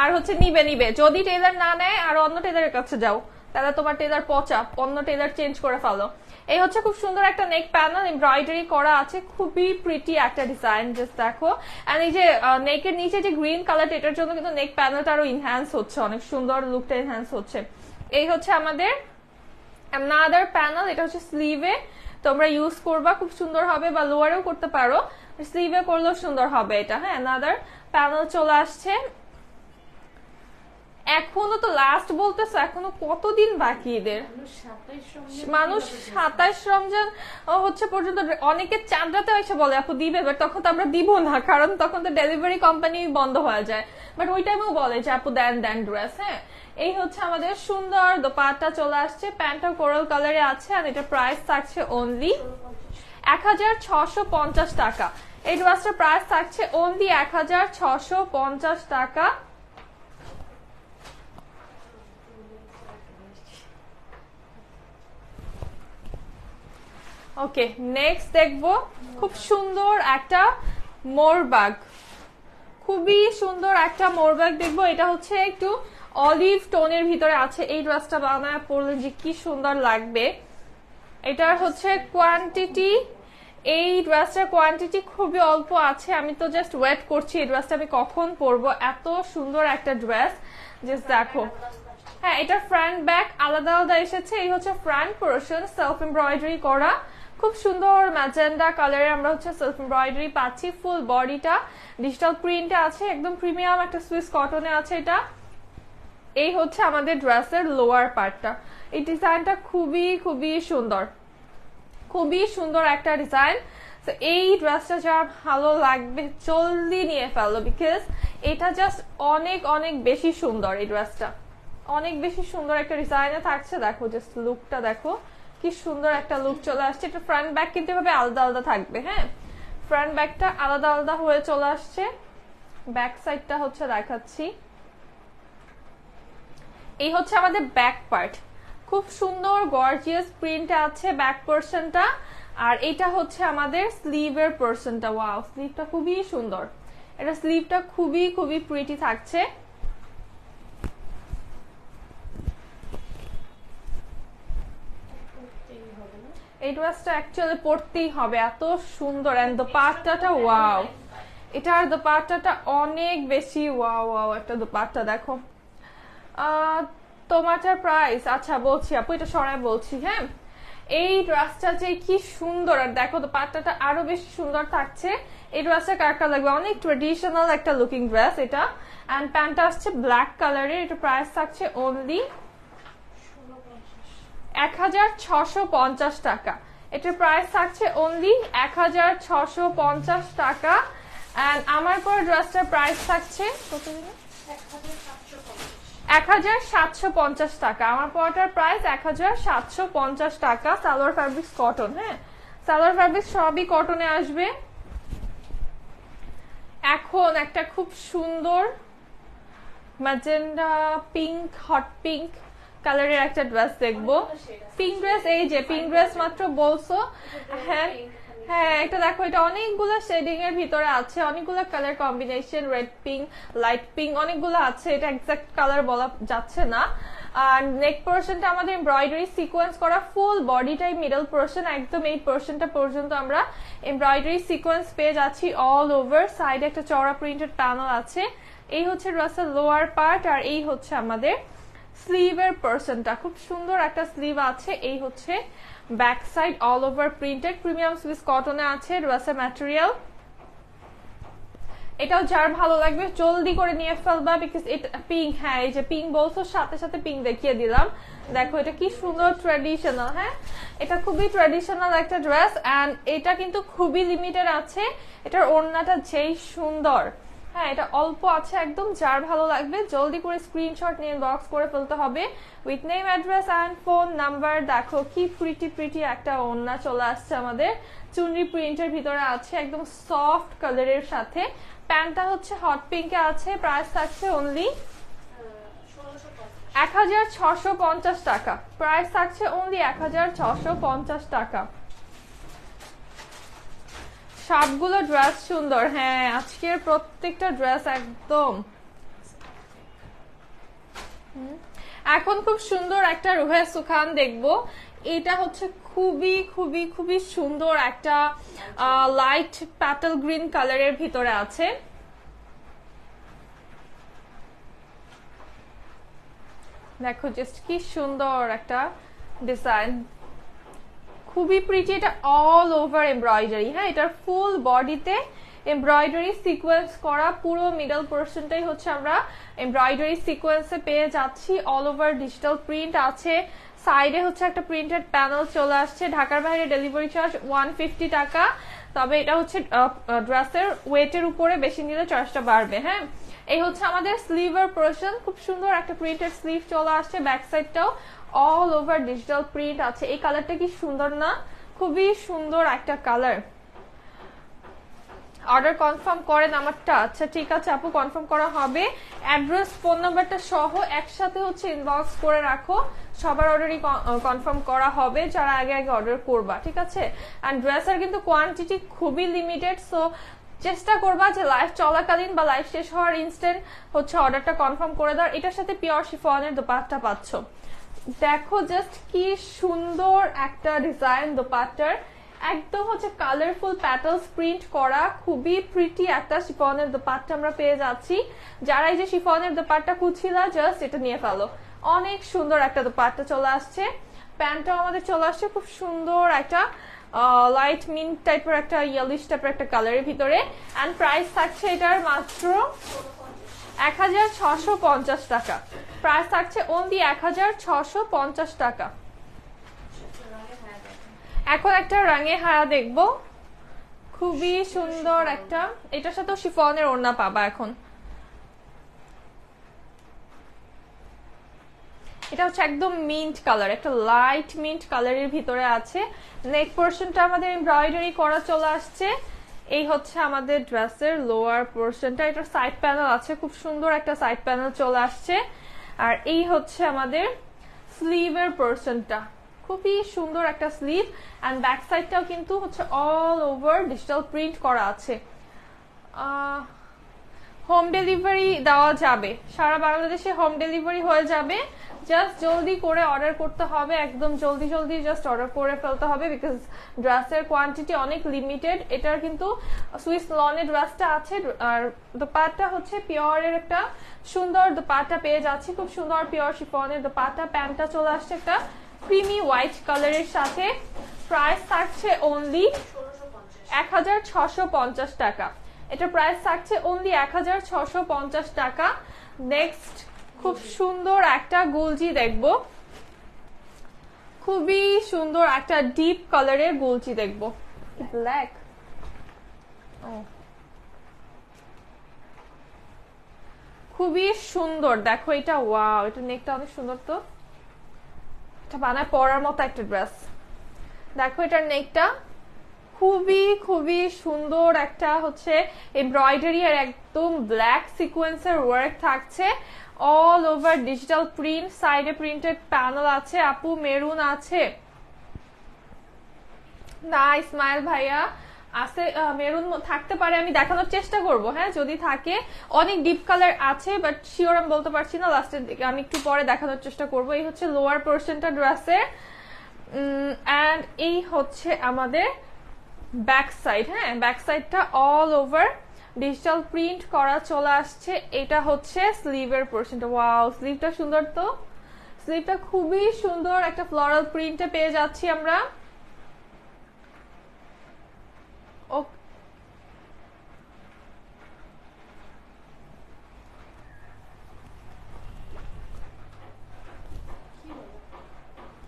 আর হচ্ছে নিবে নিবে যদি টেইলার না নেয় আর অন্য টেইলারের কাছে যাও, তাহলে তোমার টেইলার পচা, অন্য টেইলার চেঞ্জ করে ফেলো। এই হচ্ছে খুব সুন্দর একটা নেক প্যানেল এমব্রয়ডারি করা আছে, খুবই প্রিটি একটা ডিজাইন, জাস্ট দেখো। আর এই যে নেকের নিচে যে গ্রিন কালার, এটার জন্য কিন্তু নেক প্যানেলটা আরো এনহ্যান্স হচ্ছে, অনেক সুন্দর লুকটা এনহ্যান্স হচ্ছে। এই হচ্ছে আমাদের অ্যানাদার প্যানেল, এটা হচ্ছে স্লিভে তোমরা ইউজ করবা, খুব সুন্দর হবে, বা লোয়ারেও করতে পারো, স্লিভে করলেও সুন্দর হবে এটা। হ্যাঁ, অ্যানাদার প্যানেল চলে আসছে। এখনো তো লাস্ট বলতেছে, এখনো কতদিন বাকি এদের, মানুষ সাতাইশ রমজান হচ্ছে পর্যন্ত। অনেকে চাঁদ রাতে এসে বলে আপু দিবে, বাট তখন তো আমরা দিব না, কারণ তখন তো ডেলিভারি কোম্পানি বন্ধ হয়ে যায়, বাট ওই টাইমেও বলে যে আপু দেন দেন ড্রেস। হ্যাঁ, এই হচ্ছে আমাদের সুন্দর দোপাট্টা চলে আসছে, প্যান্টটা কোরাল কালারে আছে। আর এটা প্রাইস থাকছে অনলি এক হাজার ছশো পঞ্চাশ টাকা, এই ড্রেসটার প্রাইস থাকছে অনলি এক হাজার ছশো পঞ্চাশ টাকা। ওকে, নেক্সট দেখবো খুব সুন্দর একটা মোরবাগ, খুবই সুন্দর একটা মোরবাগ দেখবো। এটা হচ্ছে একটু অলিভ টোনের ভিতরে আছে, এই ড্রেসটা বানায় পরলে যে কি সুন্দর লাগবে। এটার হচ্ছে কোয়ান্টিটি, এই ড্রেসটার কোয়ান্টিটি খুবই অল্প আছে, আমি তো জাস্ট ওয়েট করছি এই ড্রেসটা আমি কখন পরবো, এত সুন্দর একটা ড্রেস, জাস্ট দেখো। হ্যাঁ, এটা ফ্রন্ট ব্যাক আলাদা আলাদা এসেছে। এই হচ্ছে ফ্রন্ট পোর্শন, সেলফ এমব্রয়ডারি করা, খুব সুন্দর ম্যাজেন্ডা কালারে আমরা হচ্ছে সেলফ এমব্রয়ডারি পাচ্ছি। ফুল বডিটা ডিজিটাল প্রিন্টে আছে, একদম প্রিমিয়াম একটা সুইস কটনে আছে এটা। এই হচ্ছে আমাদের ড্রেসের লোয়ার পার্টটা, এই ডিজাইনটা খুবই খুবই সুন্দর, খুবই সুন্দর একটা ডিজাইন। এই ড্রেসটা যা ভালো লাগবে জলদি নিয়ে ফেলো, বিকজ এটা জাস্ট অনেক অনেক বেশি সুন্দর, এই ড্রেসটা অনেক বেশি সুন্দর একটা ডিজাইনে থাকছে। দেখো জাস্ট লুকটা দেখো, কি সুন্দর একটা লুক চলে আসছে। এটা ফ্রন্ট ব্যাক কিন্তু এভাবে আলাদা আলাদা থাকবে। হ্যাঁ, ফ্রন্ট ব্যাকটা আলাদা আলাদা হয়ে চলে আসছে, ব্যাক সাইডটা হচ্ছে দেখাচ্ছি। এই হচ্ছে আমাদের ব্যাক পার্ট, খুব সুন্দর গর্জিয়াস প্রিন্ট আছে ব্যাক পোর্শনটা। আর এটা হচ্ছে আমাদের স্লিভের পোর্শনটা, ওয়াও স্লিভটা খুবই সুন্দর, এটা স্লিভটা খুবই খুবই প্রিটি থাকছে। এই ড্রেসটা অ্যাকচুয়ালি পরতেই হবে, এত সুন্দর। এন্ড দোপাট্টাটা ওয়াও, এটার দোপাট্টাটা অনেক বেশি ওয়াও ওয়াও একটা দোপাট্টা দেখো। তোমারটার প্রাইস, আচ্ছা বলছি আপু, এটা সরাই বলছি। হ্যাঁ, এই ড্রেসটা যে কি সুন্দর, আর দেখো দোপাট্টাটা আরো বেশি সুন্দর থাকছে। এই ড্রেসটা কার কার লাগবে, অনেক ট্রেডিশনাল একটা লুকিং ড্রেস এটা। এন্ড প্যান্টটা আসছে ব্ল্যাক কালারের, এটা প্রাইস থাকছে অনলি এক হাজার ছশো পঞ্চাশ টাকা, এটার প্রাইস থাকছে অনলি এক হাজার ছশো পঞ্চাশ টাকা। অ্যান্ড আমার পর ড্রেসটার প্রাইস থাকছে এক হাজার সাতশো পঞ্চাশ টাকা, আমার পরটার প্রাইস এক হাজার সাতশো পঞ্চাশ টাকা। সালোয়ার ফ্যাব্রিক্স কটন, হ্যাঁ সালোয়ার ফ্যাব্রিক্স সবই কটনে আসবে। এখন একটা খুব সুন্দর ম্যাজেন্ডা পিঙ্ক, হট পিঙ্ক কালারের একটা ড্রেস দেখবো, পিঙ্ক ড্রেস, এই যে পিঙ্ক ড্রেস মাত্র বলছো। হ্যাঁ হ্যাঁ, এটা দেখো, এটা অনেকগুলো শেডিং এর ভিতরে আছে, অনেকগুলো colour combination, red pink, light pink, অনেকগুলো আছে, এটা এক্সাক্ট কালার বলা যাচ্ছে না। আর নেক পোরশনটা আমাদের এমব্রয়ডারি সিকোয়েন্স করা, ফুল বডিটাই মিডল পোরশন একদম এই পোরশনটা পর্যন্ত আমরা এমব্রয়ডারি সিকোয়েন্স পেয়ে যাচ্ছি অল ওভার। সাইডে একটা চওড়া প্রিন্টেড প্যানেল আছে। এই হচ্ছে ড্রেসটা লোয়ার পার্ট, আর এই হচ্ছে আমাদের স্লিভের পোরশনটা। খুব সুন্দর একটা স্লিভ আছে। এই হচ্ছে back side all over printed, premium Swiss কটনে আছে ড্রেসের ম্যাটেরিয়াল। এটাও যার ভালো লাগবে জলদি করে নিয়ে ফেলবা, বিকজ এটা পিঙ্ক। হ্যাঁ, এই যে পিঙ্ক বলছো, সাথে সাথে পিঙ্ক দেখিয়ে দিলাম। দেখো এটা কি সুন্দর ট্র্যাডিশনাল। হ্যাঁ, এটা খুবই ট্র্যাডিশনাল একটা ড্রেস, অ্যান্ড এটা কিন্তু খুবই লিমিটেড আছে। এটার ওড়নাটা যেই সুন্দর, হ্যাঁ এটা অল্প আছে একদম। যার ভালো লাগবে জলদি করে স্ক্রিনশট নিয়ে বক্স করে ফেলতে হবে with name, address and phone number. দেখো কি প্রিটি প্রিটি একটা ওড়না চলে আসছে আমাদের, চুনরি প্রিন্টের ভিতরে আছে একদম সফট কালারের সাথে। প্যান্টটা হচ্ছে হট পিঙ্কে আছে, প্রাইস থাকছে অনলি এক হাজার ছশো পঞ্চাশ টাকা প্রাইস থাকছে অনলি এক হাজার ছশো পঞ্চাশ টাকা। সবগুলো ড্রেস সুন্দর। হ্যাঁ, আজকের প্রত্যেকটা ড্রেস একদম। এখন খুব সুন্দর একটা রুহে সুখান দেখবো। এটা হচ্ছে খুবই খুবই খুবই সুন্দর একটা লাইট প্যাটেল গ্রিন কালারের ভিতরে আছে। দেখো জাস্ট কি সুন্দর একটা ডিজাইন, খুবই প্রিটি। এটা অল ওভার এমব্রয়ডারি। হ্যাঁ, এটার ফুল বডিতে এমব্রয়ডারি সিকোয়েন্স করা, পুরো মিডল পোরশনটাই হচ্ছে আমরা এমব্রয়ডারি সিকোয়েন্সে পেয়ে যাচ্ছি। অল ওভার ডিজিটাল প্রিন্ট আছে। সাইডে হচ্ছে একটা প্রিন্টেড প্যানেল চলে আসছে। ঢাকার বাইরে ডেলিভারি চার্জ ওয়ান ফিফটি টাকা, তবে এটা হচ্ছে ড্রেসের ওয়েটের উপরে, বেশি নিলে চার্জটা বাড়বে। হ্যাঁ, এই হচ্ছে আমাদের স্লিভের পোরশন। খুব সুন্দর একটা প্রিন্টেড স্লিভ চলে আসছে। ব্যাক সাইডটাও অল ওভার ডিজিটাল প্রিন্ট আছে। এই কালারটা কি সুন্দর না, খুবই সুন্দর একটা কালার। অর্ডার কনফার্ম করেন আমারটা। আচ্ছা ঠিক আছে আপু, কনফার্ম করা হবে। অ্যাড্রেস ফোন নাম্বারটা সহ একসাথে হচ্ছে ইনবক্স করে রাখো, সবার অর্ডারই কনফার্ম করা হবে যারা আগে আগে অর্ডার করবা। ঠিক আছে, অ্যান্ড ড্রেসের কিন্তু কোয়ান্টিটি খুবই লিমিটেড, সো চেষ্টা করবা যে লাইভ চলাকালীন বা লাইভ শেষ হওয়ার ইনস্ট্যান্ট হচ্ছে অর্ডারটা কনফার্ম করে দাও। এটার সাথে পিওর শিফনের দোপাট্টা পাচ্ছ। দেখো জাস্ট কি সুন্দর একটা ডিজাইন দোপাট্টার, একদম হচ্ছে কালারফুল প্যাটালস প্রিন্ট করা, খুবই প্রিটি একটা শিফনের দোপাট্টা আমরা পেয়ে যাচ্ছি। যারা এই যে শিফনের দোপাট্টা খুঁজছিল, জাস্ট এটা নিয়ে ফেলো। অনেক সুন্দর একটা দোপাট্টা চলে আসছে। প্যান্টটাও আমাদের চলে আসছে খুব সুন্দর একটা লাইট মিন্ট টাইপের একটা ইয়েলিশ টাইপের একটা কালারের ভিতরে, এন্ড প্রাইস থাকছে এটার মাত্র এক হাজার ছশো পঞ্চাশ টাকা প্রাইস থাকছে অনলি এক হাজার ছশো পঞ্চাশ টাকা। এখন একটা রঙে হায়া দেখবো, খুবই সুন্দর একটা। এটার সাথে শিফনের ওড়না পাবা। এখন এটা হচ্ছে একদম মিন্ট কালার, একটা লাইট মিন্ট কালারের ভিতরে আছে। নেক পোরশনটা আমাদের এমব্রয়ডারি করা চলে আসছে। এই হচ্ছে আমাদের ড্রেসের লোয়ার পোরশনটা। এটা সাইড প্যানেল আছে, খুব সুন্দর একটা সাইড প্যানেল চলে আসছে। আর এই হচ্ছে আমাদের স্লিভের পোরশনটা, খুবই সুন্দর একটা স্লিভ। অ্যান্ড ব্যাক সাইডটাও কিন্তু হচ্ছে অল ওভার ডিজিটাল প্রিন্ট করা আছে। হোম ডেলিভারি দেওয়া যাবে, সারা বাংলাদেশে হোম ডেলিভারি হয়ে যাবে। জাস্ট জলদি করে অর্ডার করতে হবে, একদম জলদি জলদি জাস্ট অর্ডার করে ফেলতে হবে, বিকজ ড্রেসের কোয়ান্টিটি অনেক লিমিটেড। এটার কিন্তু সুইস লনের ড্রেসটা আছে, আর দোপাট্টা হচ্ছে পিওরের একটা সুন্দর দোপাট্টা পেয়ে যাচ্ছি, খুব সুন্দর পিওর শিফনের দোপাট্টা। প্যান্টটা চলে আসছে একটা ক্রিমি হোয়াইট কালারের সাথে। প্রাইস থাকছে অনলি এক হাজার ছশো পঞ্চাশ টাকা। এটা প্রাইস থাকছে অনলি এক হাজার ছশো পঞ্চাশ টাকা। নেক্সট খুব সুন্দর একটা গুলজি দেখবো, খুবই সুন্দর একটা ডিপ কালারের গুলজি দেখবো। ব্ল্যাক, খুবই সুন্দর। দেখো এটা ওয়াও, এটা নেকটা অনেক সুন্দর তো, এটা বানায় পরার মতো একটা ড্রেস। দেখো এটার নেকটা খুবই খুবই সুন্দর একটা হচ্ছে এমব্রয়ডারি, আর একদম ব্ল্যাক সিকোয়েন্সের ওয়ার্ক থাকছে। অল ওভার ডিজিটাল প্রিন্ট, সাইডে প্রিন্টেড প্যানেল আছে। আপু মেরুন আছে না, ইসমাইল ভাইয়া আছে মেরুন থাকতে পারে, আমি দেখানোর চেষ্টা করব হ্যাঁ যদি থাকে। অনেক ডিপ কালার আছে বাট শিওর আমি বলতে পারছি না, লাস্টের দিকে আমি একটু পরে দেখানোর চেষ্টা করব। এই হচ্ছে লোয়ার পোর্শনটা ড্রেসের এন্ড এই হচ্ছে আমাদের ব্যাক সাইড। হ্যাঁ ব্যাক সাইডটা অল ওভার ডিজিটাল প্রিন্ট করা চলে আসছে। এটা হচ্ছে স্লিভের পোর্শনটা। ওয়াও স্লিভটা সুন্দর, তো স্লিভটা খুবই সুন্দর, একটা ফ্লোরাল প্রিন্টে পেয়ে যাচ্ছি আমরা।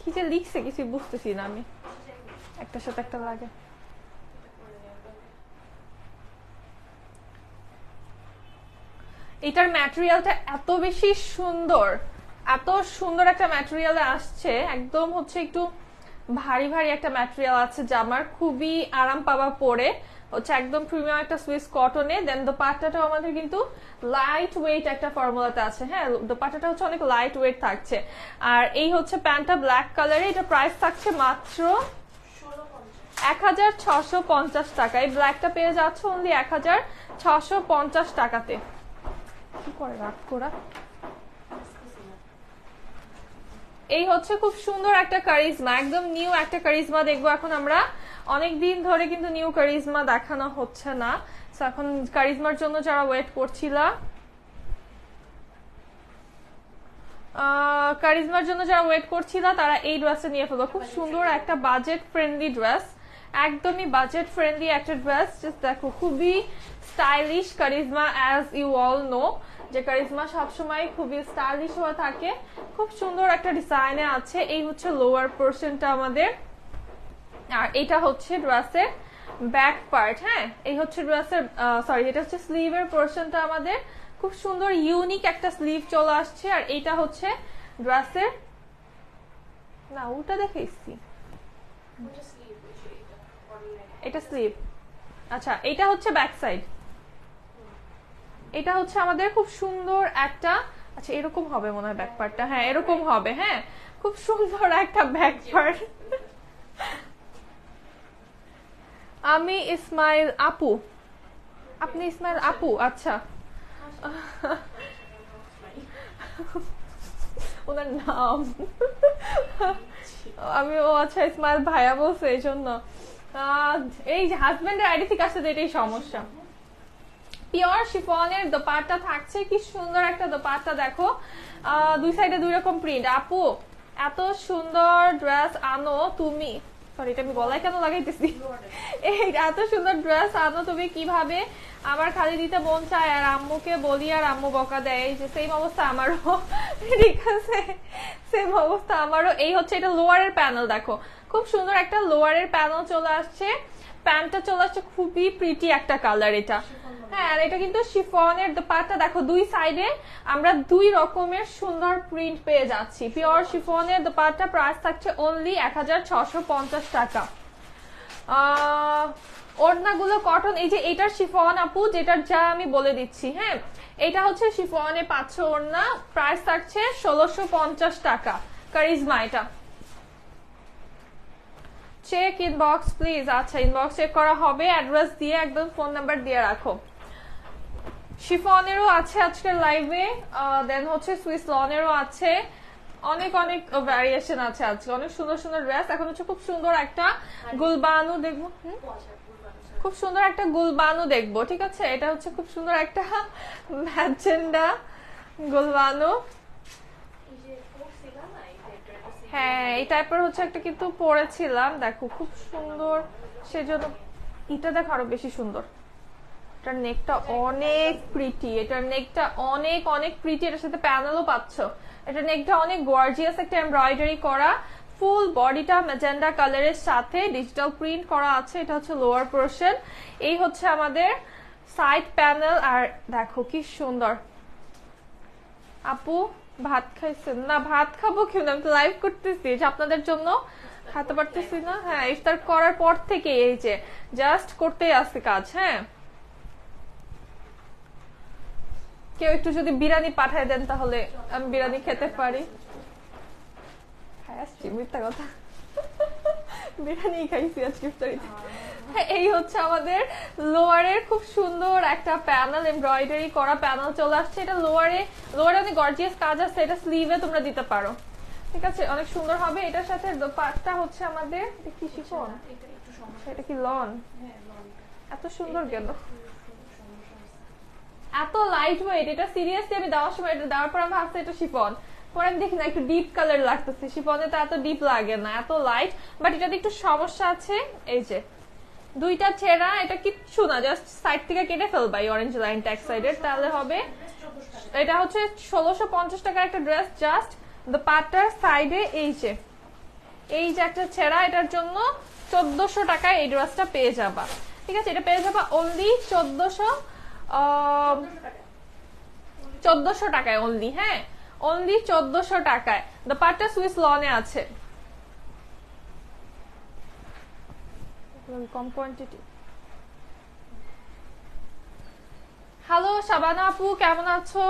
কি যে লিখছে কিছু বুঝতেছি না আমি, একটার সাথে একটা লাগে। এটার ম্যাটেরিয়ালটা এত বেশি সুন্দর, এত সুন্দর একটা ম্যাটেরিয়ালে আসছে, একদম হচ্ছে একটু ভারী ভারী একটা ম্যাটেরিয়াল আছে জামার, খুবই আরাম পাবা পরে হচ্ছে, একদম প্রিমিয়াম একটা সুইস কটনে। দেন দোপাট্টাটাও আমাদের কিন্তু লাইট ওয়েট একটা ফর্মুলাতে আছে। হ্যাঁ দোপাট্টাটা হচ্ছে অনেক লাইট ওয়েট থাকছে। আর এই হচ্ছে প্যান্টটা ব্ল্যাক কালারে, এটা প্রাইস থাকছে মাত্র এক হাজার ছশো পঞ্চাশ টাকা। এই ব্ল্যাকটা পেয়ে যাচ্ছে অনলি এক হাজার ছশো পঞ্চাশ টাকাতে। কি করে রাখ করা। এই হচ্ছে খুব সুন্দর একটা কারিজমা, একদম নিউ একটা কারিজমা দেখবো এখন আমরা। অনেকদিন ধরে কিন্তু নিউ কারিজমা দেখানো হচ্ছে না, এখন কারিজমার জন্য যারা ওয়েট করছিলা কারিজমার জন্য যারা ওয়েট করছিলা তারা এই ড্রেসটা নিয়ে ফেলবো। খুব সুন্দর একটা বাজেট ফ্রেন্ডলি ড্রেস, একদমই বাজেট ফ্রেন্ডলি একটা ড্রেস। দেখো খুবই stylish charisma, as you all know যে কারিজমা সবসময় খুবই স্টাইলিশ হয়ে থাকে। খুব সুন্দর একটা ডিজাইনে আছে। এই হচ্ছে লোয়ার পোর্শনটা আমাদের, আর এটা হচ্ছে ড্রেসের ব্যাক পার্ট। হ্যাঁ এই হচ্ছে ড্রেসের সরি এটা হচ্ছে স্লিভের পোর্শনটা আমাদের। খুব সুন্দর ইউনিক একটা স্লিভ চলে আসছে। আর এটা হচ্ছে ড্রেসের না ওটা দেখেছি এটা স্লিভ। আচ্ছা এটা হচ্ছে ব্যাক সাইড, এটা হচ্ছে আমাদের খুব সুন্দর একটা, আচ্ছা এরকম হবে মনে হয় ব্যাক পার্টটা, হ্যাঁ এরকম হবে। হ্যাঁ খুব সুন্দর একটা ব্যাক পার্ট। আমি ইসমাইল আপু, আপনি ইসমাইল আপু, আচ্ছা ওনার নাম আমি ও আচ্ছা ইসমাইল ভাইয়া বলছে এই জন্য। এই হাজবেন্ডের আইডি থেকে আসতে এটাই সমস্যা। পিওর শিফনের দোপাট্টা থাকছে, কি সুন্দর একটা দোপাট্টা দেখো, দুই সাইডে দুই রকম প্রিন্ট। আপু এত সুন্দর ড্রেস আনো তুমি, সরি এটা আমি গলায় কেন লাগাইতেছি, এত সুন্দর ড্রেস আনো তুমি কিভাবে? আমার খালি দিতে মন চায় আর আম্মুকে বলি আর আম্মু বকা দেয়। যে সেম অবস্থা আমারও, ঠিক আছে সেম অবস্থা আমারও। এই হচ্ছে এটা লোয়ারের প্যানেল, দেখো খুব সুন্দর একটা লোয়ারের প্যানেল চলে আসছে। প্যান্টটা চলে আসছে খুবই প্রিটি একটা কালার এটা। হ্যাঁ আর এটা কিন্তু শিফনের দোপাট্টা, দেখো দুই সাইডে আমরা দুই রকমের সুন্দর প্রিন্ট পেয়ে যাচ্ছি। পিওর শিফনের দোপাট্টা প্রাইস থাকছে অনলি এক হাজার ছশো পঞ্চাশ টাকা। ওড়নাগুলো কটন, এই যে এটার শিফন আপু যেটার যা আমি বলে দিচ্ছি। হ্যাঁ এটা হচ্ছে শিফনে পাঁচশো ওড়না, প্রাইস থাকছে ষোলোশো পঞ্চাশ টাকা। কারিজমা এটা চেক ইনবক্স প্লিজ। আচ্ছা ইনবক্স চেক করা হবে, অ্যাড্রেস দিয়ে একদম ফোন নাম্বার দিয়ে রাখো। শিফনেরও আছে আজকের লাইভে, দেন হচ্ছে সুইস লনেরও আছে, অনেক অনেক ভ্যারিয়েশন আছে আজকে, অনেক সুন্দর সুন্দর ড্রেস। এখন হচ্ছে খুব সুন্দর একটা গুলবানু দেখবো, খুব সুন্দর একটা গুলবানু দেখবো, ঠিক আছে। এটা হচ্ছে খুব সুন্দর একটা ম্যাজেন্ডা গুলবানু, হ্যাঁ এই টাইপের হচ্ছে একটা কিন্তু পরেছিলাম, দেখো খুব সুন্দর। সেজন্য এটা দেখো আরো বেশি সুন্দর, এটার নেকটা অনেক প্রিটি, এটার নেকটা অনেক অনেক প্রিটি, এটার সাথে প্যানেলও পাচ্ছ। এটার নেকটা অনেক গর্জিয়াস একটা এমব্রয়ডারি করা, ফুল বডিটা ম্যাজেন্ডা কালারের সাথে ডিজিটাল প্রিন্ট করা আছে। এটা হচ্ছে লোয়ার পোর্শন, এই হচ্ছে আমাদের সাইড প্যানেল। আর দেখো কি সুন্দর। আপু ভাত খাইছেন না? ভাত খাবো কি না, আমি তো লাইভ করতেছি আপনাদের জন্য, খাতে পারতেছি না। হ্যাঁ ইফতার করার পর থেকে এই যে জাস্ট করতে আসছে কাজ। হ্যাঁ কেউ একটু যদি বিরিয়ানি পাঠায় দেন তাহলে আমি বিরিয়ানি খেতে পারি। খাই আসছি, মিথ্যা কথা, বিরিয়ানি খাইছি আজকে ইফতারিতে। এই হচ্ছে আমাদের লোয়ারের খুব সুন্দর একটা প্যানেল এমব্রয়ডারি করা প্যানেল চলে আসছে। এটা লোয়ারে লোয়ারে অনেক গর্জিয়াস কাজ আছে, এটা স্লিভে তোমরা দিতে পারো, ঠিক আছে, অনেক সুন্দর হবে। এটার সাথে দোপাট্টা হচ্ছে আমাদের কি শিফন, এটা কি লন, এত সুন্দর গেল, এত লাইট ওয়েট। এটা সিরিয়াসলি আমি দেওয়ার সময় এটা দেওয়ার পর আমি ভাবছি এটা শিফন, পরে আমি দেখি না একটু ডিপ কালার লাগতেছে, শিফনে তো এত ডিপ লাগে না, এত লাইট, বাট এটাতে একটু সমস্যা আছে। এই যে দুইটা ছেঁড়া, এটা কিচ্ছু না, জাস্ট সাইড থেকে কেটে ফেলবা এই অরেঞ্জ লাইনটা এক সাইডে, তাহলে হবে। এটা হচ্ছে ষোলোশো পঞ্চাশ টাকার একটা ড্রেস, জাস্ট দোপাট্টার সাইডে এই যে এই যে একটা ছেঁড়া, এটার জন্য চোদ্দশো টাকায় এই ড্রেসটা পেয়ে যাবা, ঠিক আছে, এটা পেয়ে যাবা অনলি চোদ্দশো চোদ্দশো টাকায় অনলি, হ্যাঁ অনলি চোদ্দশো টাকায়। দোপাট্টা সুইস লনে আছে, কম কোয়ান্টিটি। হ্যালো শাবানা আপু, কেমন আছো?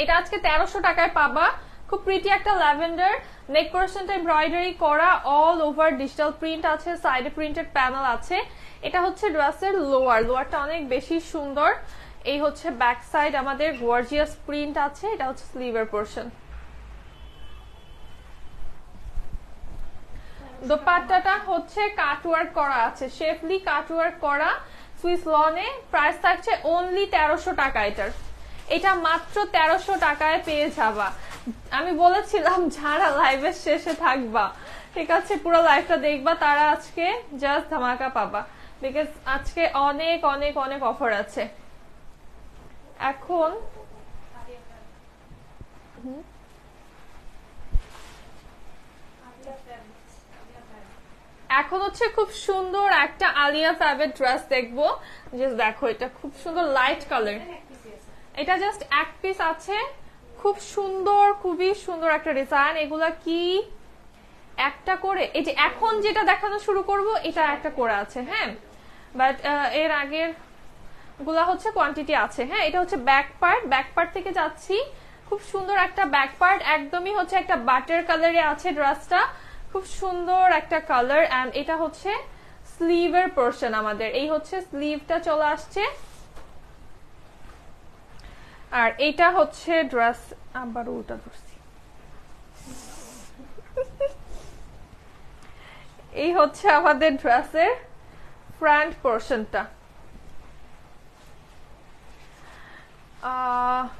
এটা আজকে তেরোশো টাকায় পাবা, খুব প্রিটি একটা ল্যাভেন্ডার, নেক পোরশনটা এমব্রয়ডারি করা, অল ওভার ডিজিটাল প্রিন্ট আছে, সাইডে প্রিন্টেড প্যানেল আছে। এটা হচ্ছে ড্রেসের লোয়ার, লোয়ারটা অনেক বেশি সুন্দর। এই হচ্ছে ব্যাক সাইড, আমাদের গর্জিয়াস প্রিন্ট আছে, এটা হচ্ছে স্লিভের পোরশন। দোপাট্টাটা হচ্ছে কাটওয়ার্ক করা আছে, শেফলি কাটওয়ার্ক করা, সুইস লনে, প্রাইস থাকছে অনলি তেরোশো টাকা। এটার এটা মাত্র তেরোশো টাকায় পেয়ে যাবা। আমি বলেছিলাম যারা লাইভের শেষে থাকবা, ঠিক আছে, পুরো লাইভটা দেখবা, তারা আজকে জাস্ট ধামাকা পাবা, বিকজ আজকে অনেক অনেক অনেক অফার আছে। এখন এখন হচ্ছে খুব সুন্দর একটা আলিয়া ফ্যাব্রিক ড্রেস দেখবো। জাস্ট দেখো, এটা খুব সুন্দর লাইট কালার, এটা জাস্ট এক পিস আছে, খুব সুন্দর, খুবই সুন্দর একটা ডিজাইন। এগুলা কি একটা করে, এই যে এখন যেটা দেখানো শুরু করব এটা একটা করে আছে, হ্যাঁ, বাট এর আগের গুলা হচ্ছে কোয়ান্টিটি আছে, হ্যাঁ। এটা হচ্ছে ব্যাক পার্ট, ব্যাক পার্ট থেকে যাচ্ছি, খুব সুন্দর একটা ব্যাক পার্ট, একদমই হচ্ছে একটা বাটার কালারে আছে ড্রেসটা, খুব সুন্দর একটা কালার। এন্ড এটা হচ্ছে স্লিভের পোরশন আমাদের, এই হচ্ছে স্লিভটা চলে আসছে। আর এটা হচ্ছে ড্রেস, আবার ওটা ধরছি, এই হচ্ছে আমাদের ড্রেসের ফ্রন্ট পোরশনটা।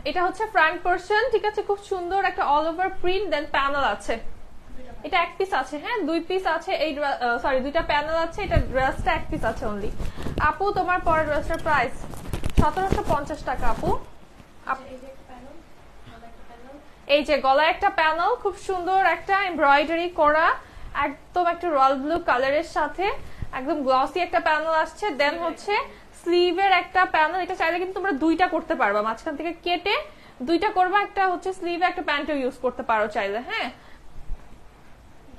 এটা হচ্ছে ফ্রন্ট পোরশন, ঠিক আছে, খুব সুন্দর একটা all over print, then panel আছে, এটা এক পিস আছে, হ্যাঁ দুই পিস আছে, এই সরি দুইটা প্যানেল আছে, এটা ড্রেসটা এক পিস আছে অনলি। আপু তোমার পরের ড্রেসটার প্রাইস সতেরোশো পঞ্চাশ টাকা আপু। এই যে গলায় একটা প্যানেল, খুব সুন্দর একটা এমব্রয়ডারি করা, একদম একটা রয়্যাল ব্লু কালারের সাথে, একদম গ্লসি একটা প্যানেল আসছে, দেন হচ্ছে স্লিভের একটা প্যানেল। এটা চাইলে কিন্তু তোমরা দুইটা করতে পারবা, মাঝখান থেকে কেটে দুইটা করবা, একটা হচ্ছে স্লিভে, একটা প্যান্টও ইউজ করতে পারো চাইলে, হ্যাঁ।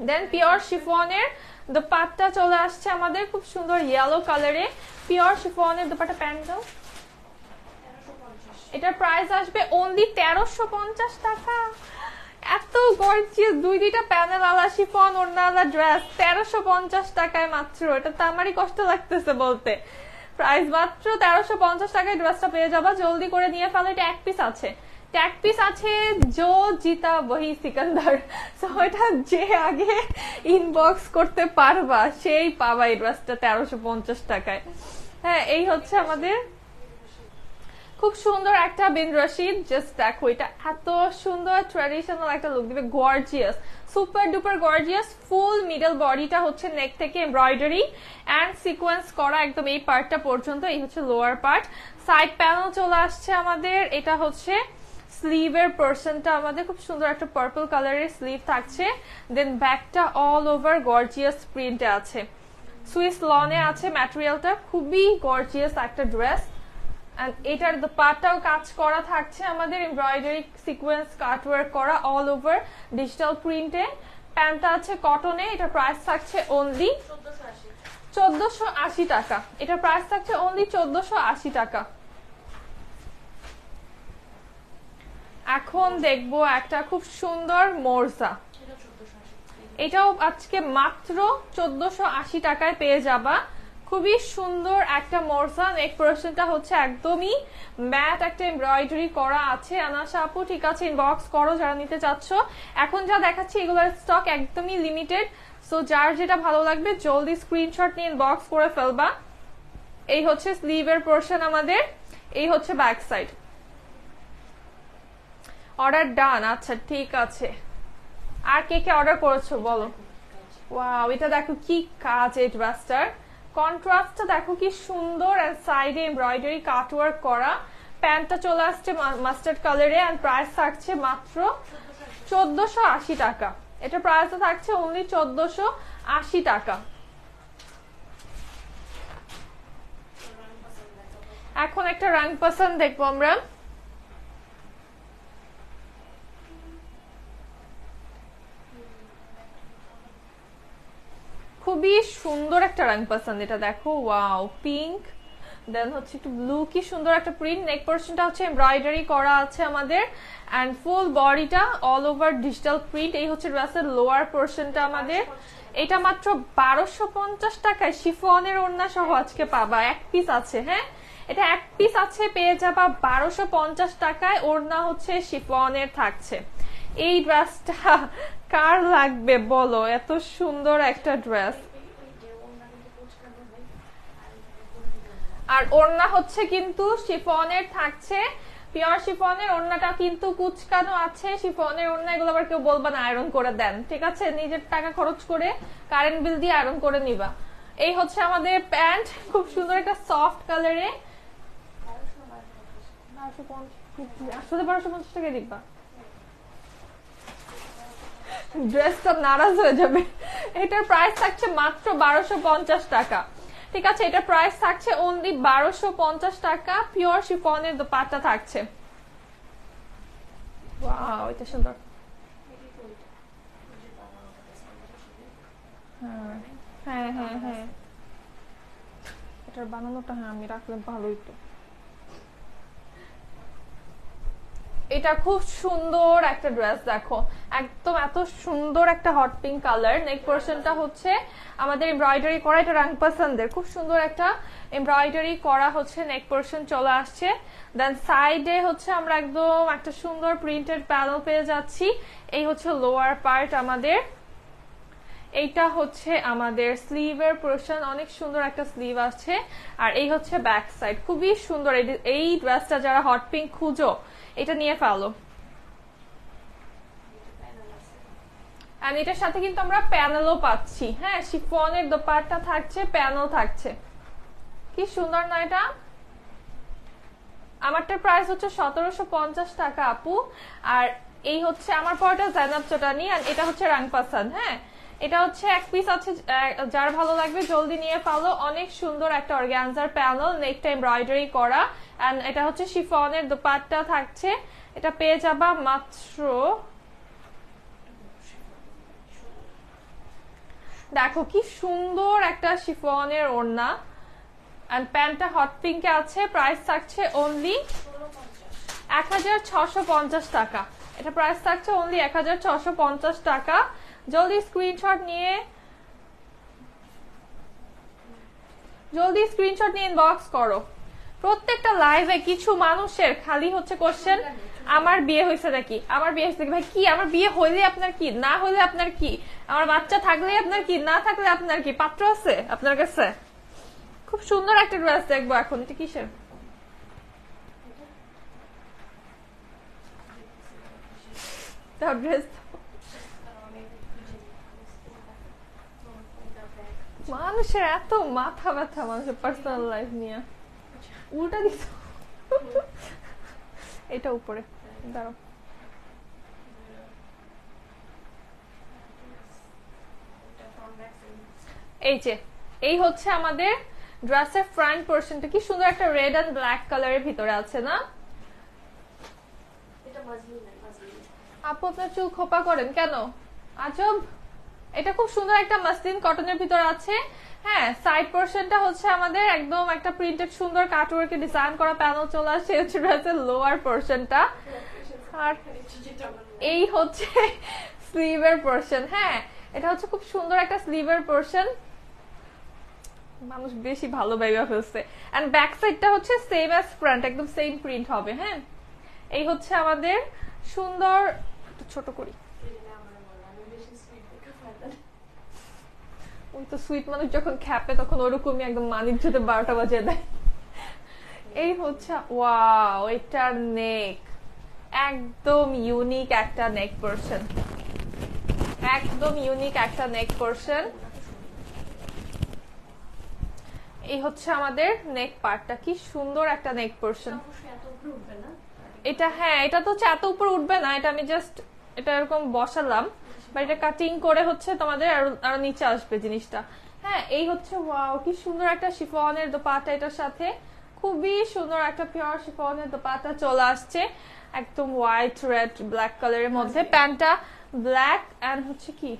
দেন পিওর শিফনের দোপাট্টা চলে আসছে আমাদের, খুব সুন্দর ইয়েলো কালারে পিওর শিফনের দোপাট্টা প্যান্টও। এটার প্রাইস আসবে অনলি তেরোশো পঞ্চাশ টাকা। এত গর্জিয়াস দুই দুইটা প্যানেল আলা শিফন ওড়নাওয়ালা ড্রেস তেরোশো পঞ্চাশ টাকায় মাত্র। এটা তো আমারই কষ্ট লাগতেছে বলতে, প্রাইস মাত্র তেরোশো পঞ্চাশ টাকায় ড্রেসটা পেয়ে যাবা, জলদি করে নিয়ে ফেলো। এটা এক পিস আছে, এক পিস আছে, জো জিতা ওহি সিকান্দার, সো এটা যে আগে ইনবক্স করতে পারবা সেই পাবা এই ড্রেসটা তেরোশো পঞ্চাশ টাকায়, হ্যাঁ। এই হচ্ছে আমাদের খুব সুন্দর একটা বিন রশিদ, জাস্ট দেখো এটা এত সুন্দর ট্র্যাডিশনাল একটা লুক দিবে, gorgeous, super duper gorgeous. Full middle বডিটা হচ্ছে নেক থেকে এমব্রয়ডারি অ্যান্ড সিকোয়েন্স করা, একদম এই পার্টটা পর্যন্ত। এই হচ্ছে লোয়ার পার্ট, সাইড প্যানেল চলে আসছে আমাদের, এটা হচ্ছে স্লিভের পোরশনটা আমাদের, খুব সুন্দর একটা পার্পল কালারের স্লিভ থাকছে, দেন ব্যাকটা অল ওভার গর্জিয়াস প্রিন্টে আছে, সুইস লনে আছে ম্যাটেরিয়ালটা, খুবই গর্জিয়াস একটা ড্রেস। আর এটার দোপাট্টাও কাজ করা থাকছে আমাদের, এমব্রয়ডারি সিকোয়েন্স কাটওয়ার্ক করা, অল ওভার ডিজিটাল প্রিন্টে, প্যান্টটা আছে কটনে। এটা প্রাইস থাকছে অনলি চোদ্দশো আশি টাকা, এটা প্রাইস থাকছে অনলি চোদ্দশো আশি টাকা। এখন দেখবো একটা খুব সুন্দর মোরসা, এটাও আজকে মাত্র চোদ্দশো আশি টাকায় পেয়ে যাবা। খুবই সুন্দর একটা মোরসা নেক পোরশনটা হচ্ছে একদমই ম্যাট একটা এমব্রয়ডারি করা আছে। আনাশা আপু ঠিক আছে, ইনবক্স করো যারা নিতে চাচ্ছো। এখন যা দেখাচ্ছি এগুলোর স্টক একদমই লিমিটেড, সো যার যেটা ভালো লাগবে জলদি স্ক্রিনশট নিয়ে ইনবক্স করে ফেলবা। এই হচ্ছে স্লিভের পোরশন আমাদের, এই হচ্ছে ব্যাক সাইড। অর্ডার ডান, আচ্ছা ঠিক আছে। আর কে কে অর্ডার করেছো বলো। ওয়াও, এটা দেখো কি কাজ, এই ড্রেসটার কন্ট্রাস্টটা দেখো কি সুন্দর, আর সাইডে এমব্রয়ডারি কাট ওয়ার্ক করা। প্যান্টটা চলে আসছে মাস্টার্ড কালারে, আর প্রাইস থাকছে মাত্র চোদ্দশো আশি টাকা। এটা প্রাইসটা থাকছে অনলি চোদ্দশো আশি টাকা। এখন একটা রং পছন্দ দেখবো আমরা। খুবই সুন্দর একটা রং পছন্দ, এটা দেখো ওয়াও, পিঙ্ক দেন হচ্ছে একটু ব্লু, কি সুন্দর একটা প্রিন্ট। নেক পোরশনটা হচ্ছে এমব্রয়ডারি করা আছে আমাদের, এন্ড ফুল বডিটা অল ওভার ডিজিটাল প্রিন্ট। এই হচ্ছে ড্রেসের লোয়ার পোরশনটা আমাদের, এটা মাত্র বারোশো পঞ্চাশ টাকায় শিফনের ওড়না সহ আজকে পাবা, এক পিস আছে। হ্যাঁ, এটা এক পিস আছে, পেয়ে যাবা বারোশো পঞ্চাশ টাকায়, ওড়না হচ্ছে শিফনের থাকছে। এই ড্রেসটা কার লাগবে বলো, এত সুন্দর একটা ড্রেস, আর ওড়না হচ্ছে কিন্তু শিফনের থাকছে, পিওর শিফনের। ওড়নাটা কিন্তু কুচকানো আছে, শিফনের ওড়না, এগুলো আবার কেউ বলবা না আয়রন করে দেন, ঠিক আছে? নিজের টাকা খরচ করে কারেন্ট বিল দিয়ে আয়রন করে নিবা। এই হচ্ছে আমাদের প্যান্ট, খুব সুন্দর একটা সফট কালারে, আসলে বারোশো পঞ্চাশ টাকা দিবা। ড্রেসটা নারাজ হয়ে যাবে। এটার প্রাইস থাকছে মাত্র বারোশো পঞ্চাশ টাকা, ঠিক আছে? এটা প্রাইস থাকছে অনলি বারোশো পঞ্চাশ টাকা, পিওর শিফনের দোপাট্টা থাকছে। ওয়াও, এটা সুন্দর। হ্যাঁ হ্যাঁ হ্যাঁ, এটার বানানোটা হ্যাঁ আমি রাখলে ভালোই তো। এটা খুব সুন্দর একটা ড্রেস দেখো, একদম এত সুন্দর একটা হট পিঙ্ক কালার। নেক পোরশনটা হচ্ছে আমাদের এমব্রয়ডারি করা, এটা রং পছন্দের, খুব সুন্দর একটা এমব্রয়ডারি করা হচ্ছে নেক পোরশন চলে আসছে। দেন সাইডে হচ্ছে আমরা একদম একটা সুন্দর প্রিন্টেড প্যানেল পেয়ে যাচ্ছি। এই হচ্ছে লোয়ার পার্ট আমাদের, এইটা হচ্ছে আমাদের স্লিভের পোরশন, অনেক সুন্দর একটা স্লিভ আছে। আর এই হচ্ছে ব্যাক সাইড, খুবই সুন্দর এই ড্রেসটা, যারা হট পিঙ্ক খুঁজো এটা নিয়ে ফেলো। আর এটার সাথে কিন্তু আমরা প্যানেলও পাচ্ছি, হ্যাঁ শিফনের দোপাট্টা থাকছে, প্যানেল থাকছে, কি সুন্দর না এটা? আমারটা প্রাইস হচ্ছে সতেরোশো পঞ্চাশ টাকা আপু। আর এই হচ্ছে আমার পরটা জাইনাব চটানি, আর এটা হচ্ছে রং পছন্দ। হ্যাঁ, এটা হচ্ছে এক পিস আছে, যার ভালো লাগবে জলদি নিয়ে ফেলো। অনেক সুন্দর একটা অর্গানজার প্যানেল, নেকটা এমব্রয়ডারি করা, এন্ড এটা হচ্ছে শিফনের দোপাট্টা থাকছে। এটা পেয়ে যাবা মাত্র, দেখো কি সুন্দর একটা শিফনের ওড়না, এন্ড প্যান্টটা হট পিঙ্কে আছে। প্রাইস থাকছে অনলি এক হাজার ছশো পঞ্চাশ টাকা, এটা প্রাইস থাকছে অনলি এক হাজার ছশো পঞ্চাশ টাকা। জলদি স্ক্রিনশট নিয়ে জলদি স্ক্রিনশট নিয়ে ইনবক্স করো। প্রত্যেকটা লাইভে কিছু মানুষের খালি হচ্ছে কোশ্চেন, আমার বিয়ে হয়েছে নাকি, আমার বিয়ে হয়েছে নাকি। ভাই কি, আমার বিয়ে হইলে আপনার কি, না হইলে আপনার কি, আমার বাচ্চা থাকলে আপনার কি, না থাকলে আপনার কি, পাত্র আছে আপনার কাছে? খুব সুন্দর একটা ড্রেস দেখবো এখন, এটা কিসের? ড্রেস মানুষের এত মাথা ব্যথা, মানুষের পার্সোনাল লাইফ নিয়ে উল্টা দিত। এটা উপরে দাঁড়াও, এই যে এই হচ্ছে আমাদের ড্রেসের ফ্রন্ট পোরশনটা, কি সুন্দর একটা রেড এন্ড ব্ল্যাক কালারের ভিতরে আছে না আপু? আপনার চুল খোপা করেন কেন? আজব, এটা খুব সুন্দর একটা মাসলিন কটনের ভিতর আছে। হ্যাঁ, সাইড পোরশনটা হচ্ছে আমাদের একদম একটা প্রিন্টেড সুন্দর কাটওয়ার্কে ডিজাইন করা প্যানেল চলে আসছে। হচ্ছে লোয়ার পোরশনটা, আর এই হচ্ছে স্লিভের পোরশন। হ্যাঁ, এটা হচ্ছে খুব সুন্দর একটা স্লিভার পোরশন, মানুষ বেশি ভালো ভাইবা ফেলছে। এন্ড ব্যাক সাইডটা হচ্ছে সেম অ্যাজ ফ্রন্ট, একদম সেম প্রিন্ট হবে। হ্যাঁ, এই হচ্ছে আমাদের সুন্দর, ছোট করি ওই তো সুইট মানুষ যখন খ্যাপে তখন ওরকমই একদম মানির জুতে বারোটা বাজে দেয়। এই হচ্ছে, ওয়াও, এটা নেক, একদম ইউনিক একটা নেক পোরশন, একদম ইউনিক একটা নেক পোরশন। এই হচ্ছে আমাদের নেক পার্টটা, কি সুন্দর একটা নেক পোরশন এটা। হ্যাঁ, এটা তো এত উপরে উঠবে না, এটা আমি জাস্ট এটা এরকম বসালাম, বাট এটা কাটিং করে হচ্ছে তোমাদের আরো নিচে আসবে জিনিসটা। হ্যাঁ, এই হচ্ছে, ওয়াও, কি সুন্দর একটা শিফনের দোপাটা, এটার সাথে খুবই সুন্দর একটা পিওর শিফনের দোপাটা চলে আসছে, একদম হোয়াইট রেড ব্ল্যাক কালারের মধ্যে। প্যান্টটা ব্ল্যাক এন্ড হচ্ছে কি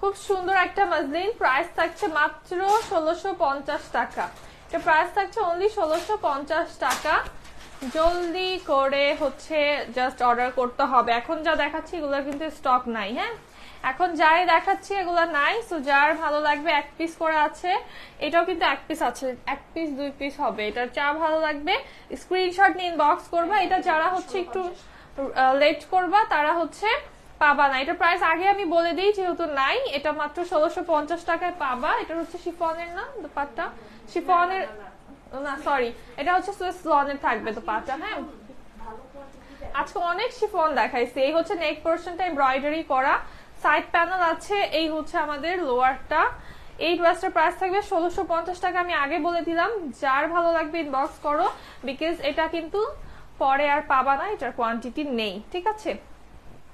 খুব সুন্দর একটা মাজলিন। প্রাইস থাকছে মাত্র ষোলোশো পঞ্চাশ টাকা, এটা প্রাইস থাকছে অনলি ষোলোশো পঞ্চাশ টাকা। জলদি করে হচ্ছে জাস্ট অর্ডার করতে হবে, এখন যা দেখাচ্ছি এগুলো কিন্তু স্টক নাই। হ্যাঁ, এখন যাই দেখাচ্ছি এগুলো নাই, সো যার ভালো লাগবে এক পিস করে আছে, এটাও কিন্তু এক পিস আছে, এক পিস দুই পিস হবে, এটার যা ভালো লাগবে স্ক্রিনশট নিয়ে ইনবক্স করবা। এটা যারা হচ্ছে একটু লেট করবা তারা হচ্ছে পাবা না, এটা প্রাইস আগে আমি বলে দিই যেহেতু নাই, এটা মাত্র ষোলোশো পঞ্চাশ টাকায় পাবা। এটা হচ্ছে শিফনের, না দোপাট্টা শিফনের, না সরি এটা হচ্ছে সুইস লনের থাকবে দোপাট্টা। হ্যাঁ, আজকে অনেক শিফন দেখাইছে। এই হচ্ছে নেক পোরশনটা এমব্রয়ডারি করা, সাইড প্যানেল আছে। এই হচ্ছে আমাদের লোয়ারটা, এই ড্রেসটার প্রাইস থাকবে ষোলোশো পঞ্চাশ টাকা, আমি আগে বলে দিলাম। যার ভালো লাগবে ইনবক্স করো, বিকজ এটা কিন্তু পরে আর পাবা না, এটার কোয়ান্টিটি নেই, ঠিক আছে?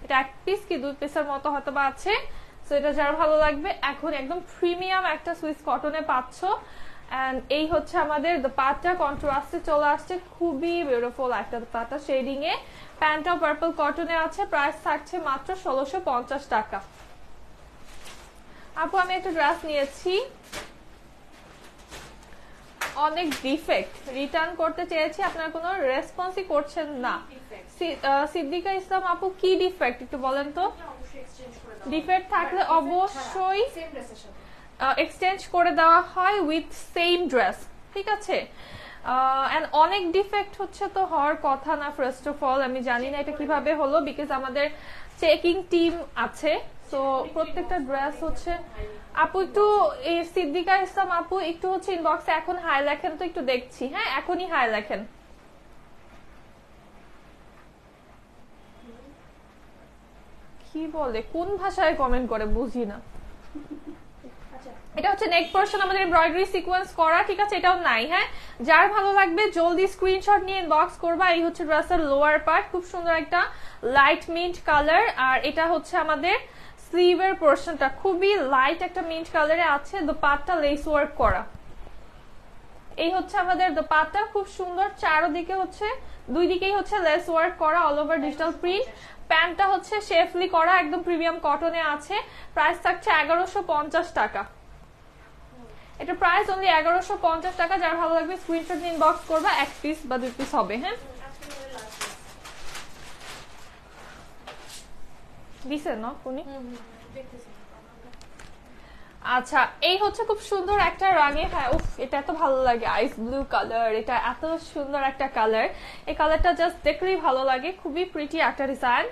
এটা এক পিস কি দুই পিসের মতো হয়তো বা আছে, সো এটা যার ভালো লাগবে এখন একদম প্রিমিয়াম একটা সুইস কটনে পাচ্ছ। এন্ড এই হচ্ছে আমাদের দোপাট্টা, কন্ট্রাস্টে চলে আসছে, খুবই বিউটিফুল একটা দোপাট্টা শেডিং এ। প্যান্টটাও পার্পল কটনে আছে, প্রাইস থাকছে মাত্র ষোলোশো পঞ্চাশ টাকা। আপু আমি একটা ড্রেস নিয়েছি, অনেক ডিফেক্ট, রিটার্ন করতে চেয়েছি, আপনারা কোনো রেসপন্সই করছেন না। সিদ্দিকা ইসলাম আপু, কি ডিফেক্ট একটু বলেন তো? ডিফেক্ট থাকলে অবশ্যই এক্সচেঞ্জ করে দেওয়া হয় উইথ সেম ড্রেস, ঠিক আছে? এন্ড অনেক ডিফেক্ট হচ্ছে তো হওয়ার কথা না। ফার্স্ট অফ অল আমি জানি না এটা কিভাবে হলো, বিকজ আমাদের চেকিং টিম আছে, তো প্রত্যেকটা ড্রেস হচ্ছে। আপু একটু সিদ্দিকা ইসলাম আপু একটু হচ্ছে ইনবক্সে এখন হাই লেখেন তো, একটু দেখছি। হ্যাঁ, এখনই হাই লেখেন। কি বলে, কোন ভাষায় কমেন্ট করে বুঝি না। এটা হচ্ছে নেক পোরশন আমাদের এমব্রয়ডারি সিকোয়েন্স করা, ঠিক আছে? এটাও নাই। হ্যাঁ, যার ভালো লাগবে জলদি স্ক্রিনশট নিয়ে ইনবক্স করবা। এই হচ্ছে ড্রেসের লোয়ার পার্ট, খুব সুন্দর একটা লাইট মিন্ট কালার। আর এটা হচ্ছে আমাদের স্লিভের পোরশনটা, খুবই লাইট একটা মিন্ট কালারে আছে। দোপাট্টা লেস ওয়ার্ক করা। এই হচ্ছে আমাদের দোপাট্টা, খুব সুন্দর, চারদিকে হচ্ছে দুই দিকেই হচ্ছে লেস ওয়ার্ক করা, অল ওভার ডিজিটাল প্রিন্ট। প্যান্টটা হচ্ছে শেফলি করা, একদম প্রিমিয়াম কটনে আছে। প্রাইস থাকছে এগারোশো পঞ্চাশ টাকা, এটা প্রাইস অনলি এগারোশো পঞ্চাশ টাকা। যার ভালো লাগবে স্ক্রিনশট নিয়ে ইনবক্স করবা, এক পিস বা দুই পিস হবে। হ্যাঁ, দিছেন না কোনি? আচ্ছা, এই হচ্ছে খুব সুন্দর একটা রঙে, উফ এটা এত ভালো লাগে, আইস ব্লু কালার, এটা এত সুন্দর একটা কালার, এই কালারটা জাস্ট দেখলেই ভালো লাগে, খুবই প্রিটি একটা ডিজাইন।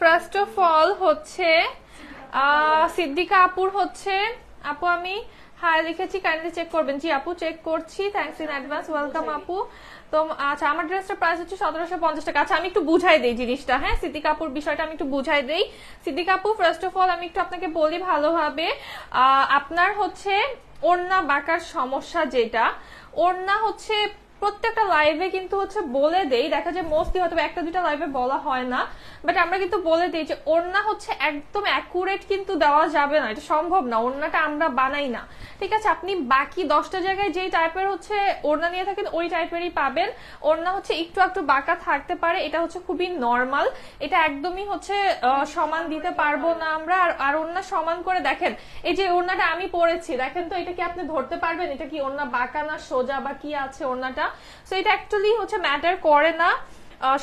ফার্স্ট অফ অল হচ্ছে সিদ্দিকা আপুর হচ্ছে, আপু আমি হাই লিখেছি, কাইন্ডলি চেক করবেন। জি আপু, চেক করছি, থ্যাংকস ইন অ্যাডভান্স, ওয়েলকাম আপু। তো আচ্ছা, আমার ড্রেসটা প্রাইস হচ্ছে সতেরোশো পঞ্চাশ টাকা। আচ্ছা, আমি একটু বুঝাই দিই জিনিসটা। হ্যাঁ, সিদ্দিকা আপুর বিষয়টা আমি একটু বুঝাই দিই। সিদ্দিকা আপু, ফার্স্ট অফ অল আমি একটু আপনাকে বলি ভালোভাবে, আপনার হচ্ছে ওড়না বাঁকার সমস্যা, যেটা ওড়না হচ্ছে প্রত্যেকটা লাইভে কিন্তু হচ্ছে বলে দেই, দেখা যায় মোস্টলি হয়তো একটা দুইটা লাইভে বলা হয় না, বাট আমরা কিন্তু বলে দেই যে ওড়না হচ্ছে একদম অ্যাকুরেট কিন্তু দেওয়া যাবে না, এটা সম্ভব না, ওড়নাটা আমরা বানাই না, ঠিক আছে। আপনি বাকি দশটা জায়গায় যেই টাইপের হচ্ছে ওড়না নিয়ে থাকেন ওই টাইপেরই পাবেন, ওড়না হচ্ছে একটু একটু বাঁকা থাকতে পারে, এটা হচ্ছে খুবই নর্মাল, এটা একদমই হচ্ছে সমান দিতে পারবো না আমরা। আর ওড়না সমান করে দেখেন, এই যে ওড়নাটা আমি পরেছি দেখেন তো, এটা কি আপনি ধরতে পারবেন এটা কি ওড়না বাঁকা না সোজা বা কি আছে ওড়নাটা? সো এটা অ্যাকচুয়ালি হচ্ছে ম্যাটার করে না,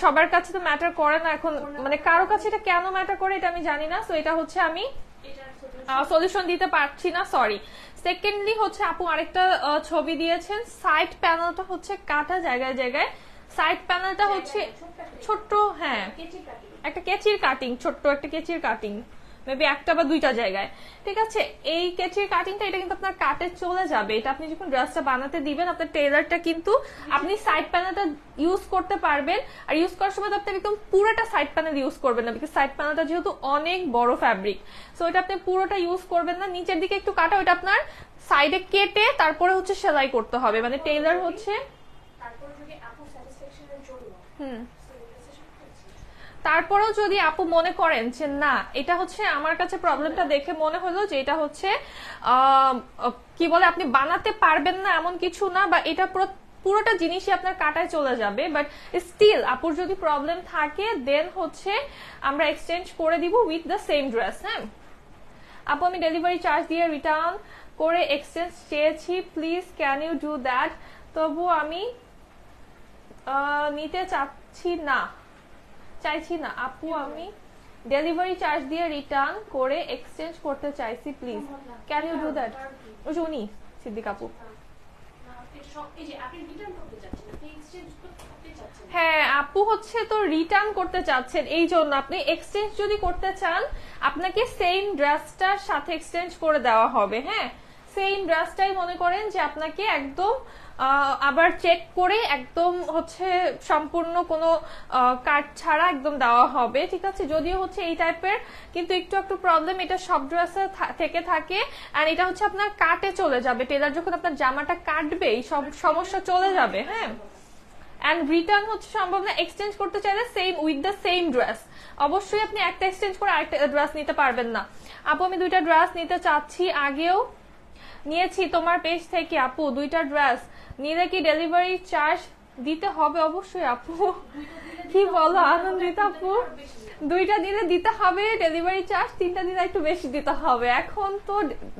সবার কাছে তো ম্যাটার করে না, এখন মানে কারো কাছে এটা কেন ম্যাটার করে এটা আমি জানি না। সো এটা হচ্ছে আমি সলিউশন দিতে পারছি না, সরি। সেকেন্ডলি হচ্ছে আপু আরেকটা ছবি দিয়েছেন, সাইড প্যানেলটা হচ্ছে কাটা জায়গায় জায়গায়, সাইড প্যানেলটা হচ্ছে ছোট্ট, হ্যাঁ একটা কেচির কাটিং, ছোট্ট একটা কেচির কাটিং, মেবি একটা বা দুইটা জায়গায়, ঠিক আছে। এই কেচির কাটিংটা এটা কিন্তু আপনার কাটে চলে যাবে, এটা আপনি যখন ড্রেসটা বানাতে দিবেন আপনার টেলারটা কিন্তু আপনি সাইড প্যানেলটা ইউজ করতে পারবেন। আর ইউজ করার সময় তো আপনি একদম পুরোটা সাইড প্যানেল ইউজ করবেন না, বিকজ সাইড প্যানেলটা যেহেতু অনেক বড় ফ্যাব্রিক, সো এটা আপনি পুরোটা ইউজ করবেন না, নিচের দিকে একটু কাটা ওইটা আপনার সাইডে কেটে তারপরে হচ্ছে সেলাই করতে হবে, মানে টেলার হচ্ছে হুম। তারপরেও যদি আপু মনে করেন যে না এটা হচ্ছে আমার কাছে প্রবলেমটা দেখে মনে হলো যে এটা হচ্ছে কি বলে আপনি বানাতে পারবেন না এমন কিছু না, বা এটা পুরোটা জিনিসই আপনার কাটায় চলে যাবে, বাট স্টিল আপুর যদি প্রবলেম থাকে দেন হচ্ছে আমরা এক্সচেঞ্জ করে দিব উইথ দ্য সেম ড্রেস। হ্যাঁ আপু আমি ডেলিভারি চার্জ দিয়ে রিটার্ন করে এক্সচেঞ্জ চেয়েছি, please can you do that? তবু আমি নিতে চাচ্ছি না চাইছি না আপু, আমি ডেলিভারি চার্জ দিয়ে রিটার্ন করে এক্সচেঞ্জ করতে চাইছি, please can you do that? উনি সিদ্দিক আপু, হ্যাঁ আপু হচ্ছে তো রিটার্ন করতে চাচ্ছেন, এই জন্য আপনি এক্সচেঞ্জ যদি করতে চান আপনাকে সেম ড্রেসটার সাথে এক্সচেঞ্জ করে দেওয়া হবে। হ্যাঁ সেম ড্রেসটাই মনে করেন যে আপনাকে একদম আবার চেক করে একদম হচ্ছে সম্পূর্ণ কোনো কাট ছাড়া একদম দেওয়া হবে, ঠিক আছে। যদিও হচ্ছে এই টাইপের কিন্তু একটু একটু প্রবলেম এটা সব ড্রেসে থেকে থাকে, আর এটা হচ্ছে আপনার কাটে চলে যাবে, টেলার যখন আপনার জামাটা কাটবে এই সব সমস্যা চলে যাবে। হ্যাঁ অ্যান্ড রিটার্ন হচ্ছে সম্ভব না, এক্সচেঞ্জ করতে চাইলে same with the same dress, অবশ্যই আপনি একটা এক্সচেঞ্জ করে আরেকটা ড্রেস নিতে পারবেন না। আপু আমি দুইটা ড্রেস নিতে চাচ্ছি, আগেও নিয়েছি তোমার পেজ থেকে আপু, দুইটা ড্রেস নিলে কি ডেলিভারি চার্জ দিতে হবে? অবশ্যই আপু, কি বলো আনন্দিতা আপু, দুইটা দিনে দিতে হবে ডেলিভারি চার্জ, তিনটা দিনে একটু বেশি দিতে হবে। এখন তো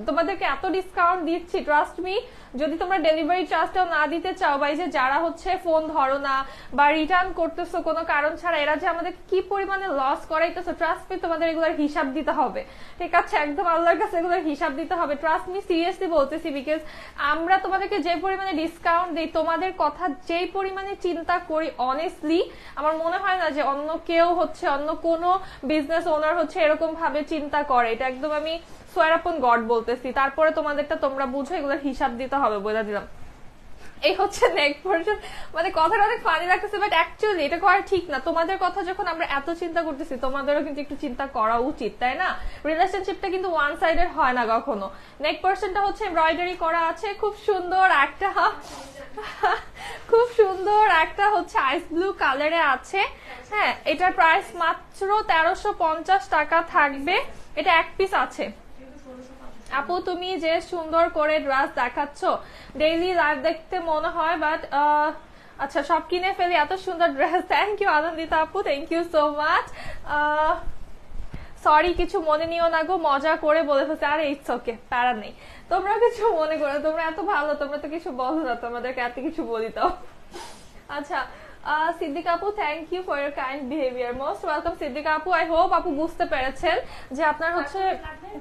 তোমাদেরকে এত ডিসকাউন্ট দিচ্ছি, ট্রাস্ট মি, যদি তোমরা ডেলিভারি চার্জটাও না দিতে চাও, বা এই যে যারা হচ্ছে ফোন ধরো না বা রিটার্ন করতেছো কোনো কারণ ছাড়া, এরা যে আমাদের কি পরিমাণে লস করাইতেছো, ট্রাস্ট মি তোমাদের এগুলোর হিসাব দিতে হবে, ঠিক আছে। একদম আল্লাহর কাছে এগুলোর হিসাব দিতে হবে, ট্রাস্ট মি, সিরিয়াসলি বলতেছি, বিকজ আমরা তোমাদেরকে যে পরিমাণে ডিসকাউন্ট দিই, তোমাদের কথা যেই পরিমাণে চিন্তা করি, অনেস্টলি আমার মনে হয় না যে অন্য কেউ হচ্ছে অন্য কোনো বিজনেস ওনার হচ্ছে এরকম ভাবে চিন্তা করে, এটা একদম আমি সোয়ার আপন গড বলতেছি। তারপরে তোমাদেরটা তোমরা বুঝো, এগুলোর হিসাব দিতে হবে, বলে দিলাম। এই হচ্ছে নেক্সট ভার্সন, মানে কথাটা অনেক ফানি লাগতেছে, বাট অ্যাকচুয়ালি এটা করা ঠিক না। তোমাদের কথা যখন আমরা এত চিন্তা করতেছি, তোমাদেরও কিন্তু একটু চিন্তা করা উচিত, তাই না? রিলেশনশিপটা কিন্তু ওয়ান সাইডেড হয় না কখনো। নেক্সট ভার্সনটা হচ্ছে এমব্রয়ডারি করা আছে, খুব সুন্দর একটা খুব সুন্দর একটা হচ্ছে আইস ব্লু কালারে আছে। হ্যাঁ এটার প্রাইস মাত্র তেরোশো পঞ্চাশ টাকা থাকবে, এটা এক পিস আছে। আপু তুমি যে সুন্দর করে ড্রেস দেখাচ্ছ, ডেইলি লাইভ দেখতে মনে হয়, বাট আচ্ছা সব কিনে ফেলি, এত সুন্দর ড্রেস। থ্যাংক ইউ আনন্দিতা আপু, thank you so much, sorry কিছু মনে নিও না গো, মজা করে বলে ফেলছে। আরে ইটস ওকে, প্যারা নেই, তোমরা কিছু মনে করো, তোমরা এত ভালো, তোমরা তো কিছু বলো না, তোমাদেরকে এত কিছু বলি তো। আচ্ছা সিদ্দিক আপু, thank you for your kind behaviour, most welcome Siddique আপু। আই হোপ আপু বুঝতে পেরেছেন যে আপনার হচ্ছে,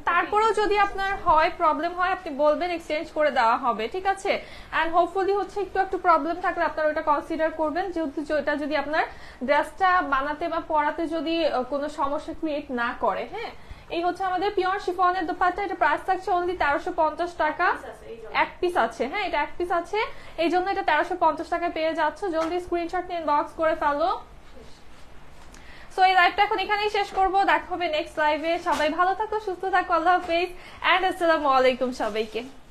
তারপরেও যদি আপনার হয় প্রবলেম হয় আপনি বলবেন, এক্সচেঞ্জ করে দেওয়া হবে, ঠিক আছে। অ্যান্ড হোপফুলি হচ্ছে একটু একটু প্রবলেম থাকলে আপনার ওটা কনসিডার করবেন, যেহেতু এটা যদি আপনার ড্রেসটা বানাতে বা পরাতে যদি কোনো সমস্যা ক্রিয়েট না করে। হ্যাঁ এই হচ্ছে আমাদের পিওর শিফনের দোপাট্টা, এটা প্রাইস থাকছে অনলি তেরোশো পঞ্চাশ টাকা, এক পিস আছে। হ্যাঁ এটা এক পিস আছে, এই জন্য এটা তেরোশো পঞ্চাশ টাকায় পেয়ে যাচ্ছ। জলদি স্ক্রিনশট নিয়ে ইনবক্স করে ফেলো। সো এই লাইভটা এখন এখানেই শেষ করবো, দেখা হবে নেক্সট লাইভে। সবাই ভালো থাকো, সুস্থ থাকো, আল্লাহ হাফেজ, অ্যান্ড আসসালামু আলাইকুম সবাইকে।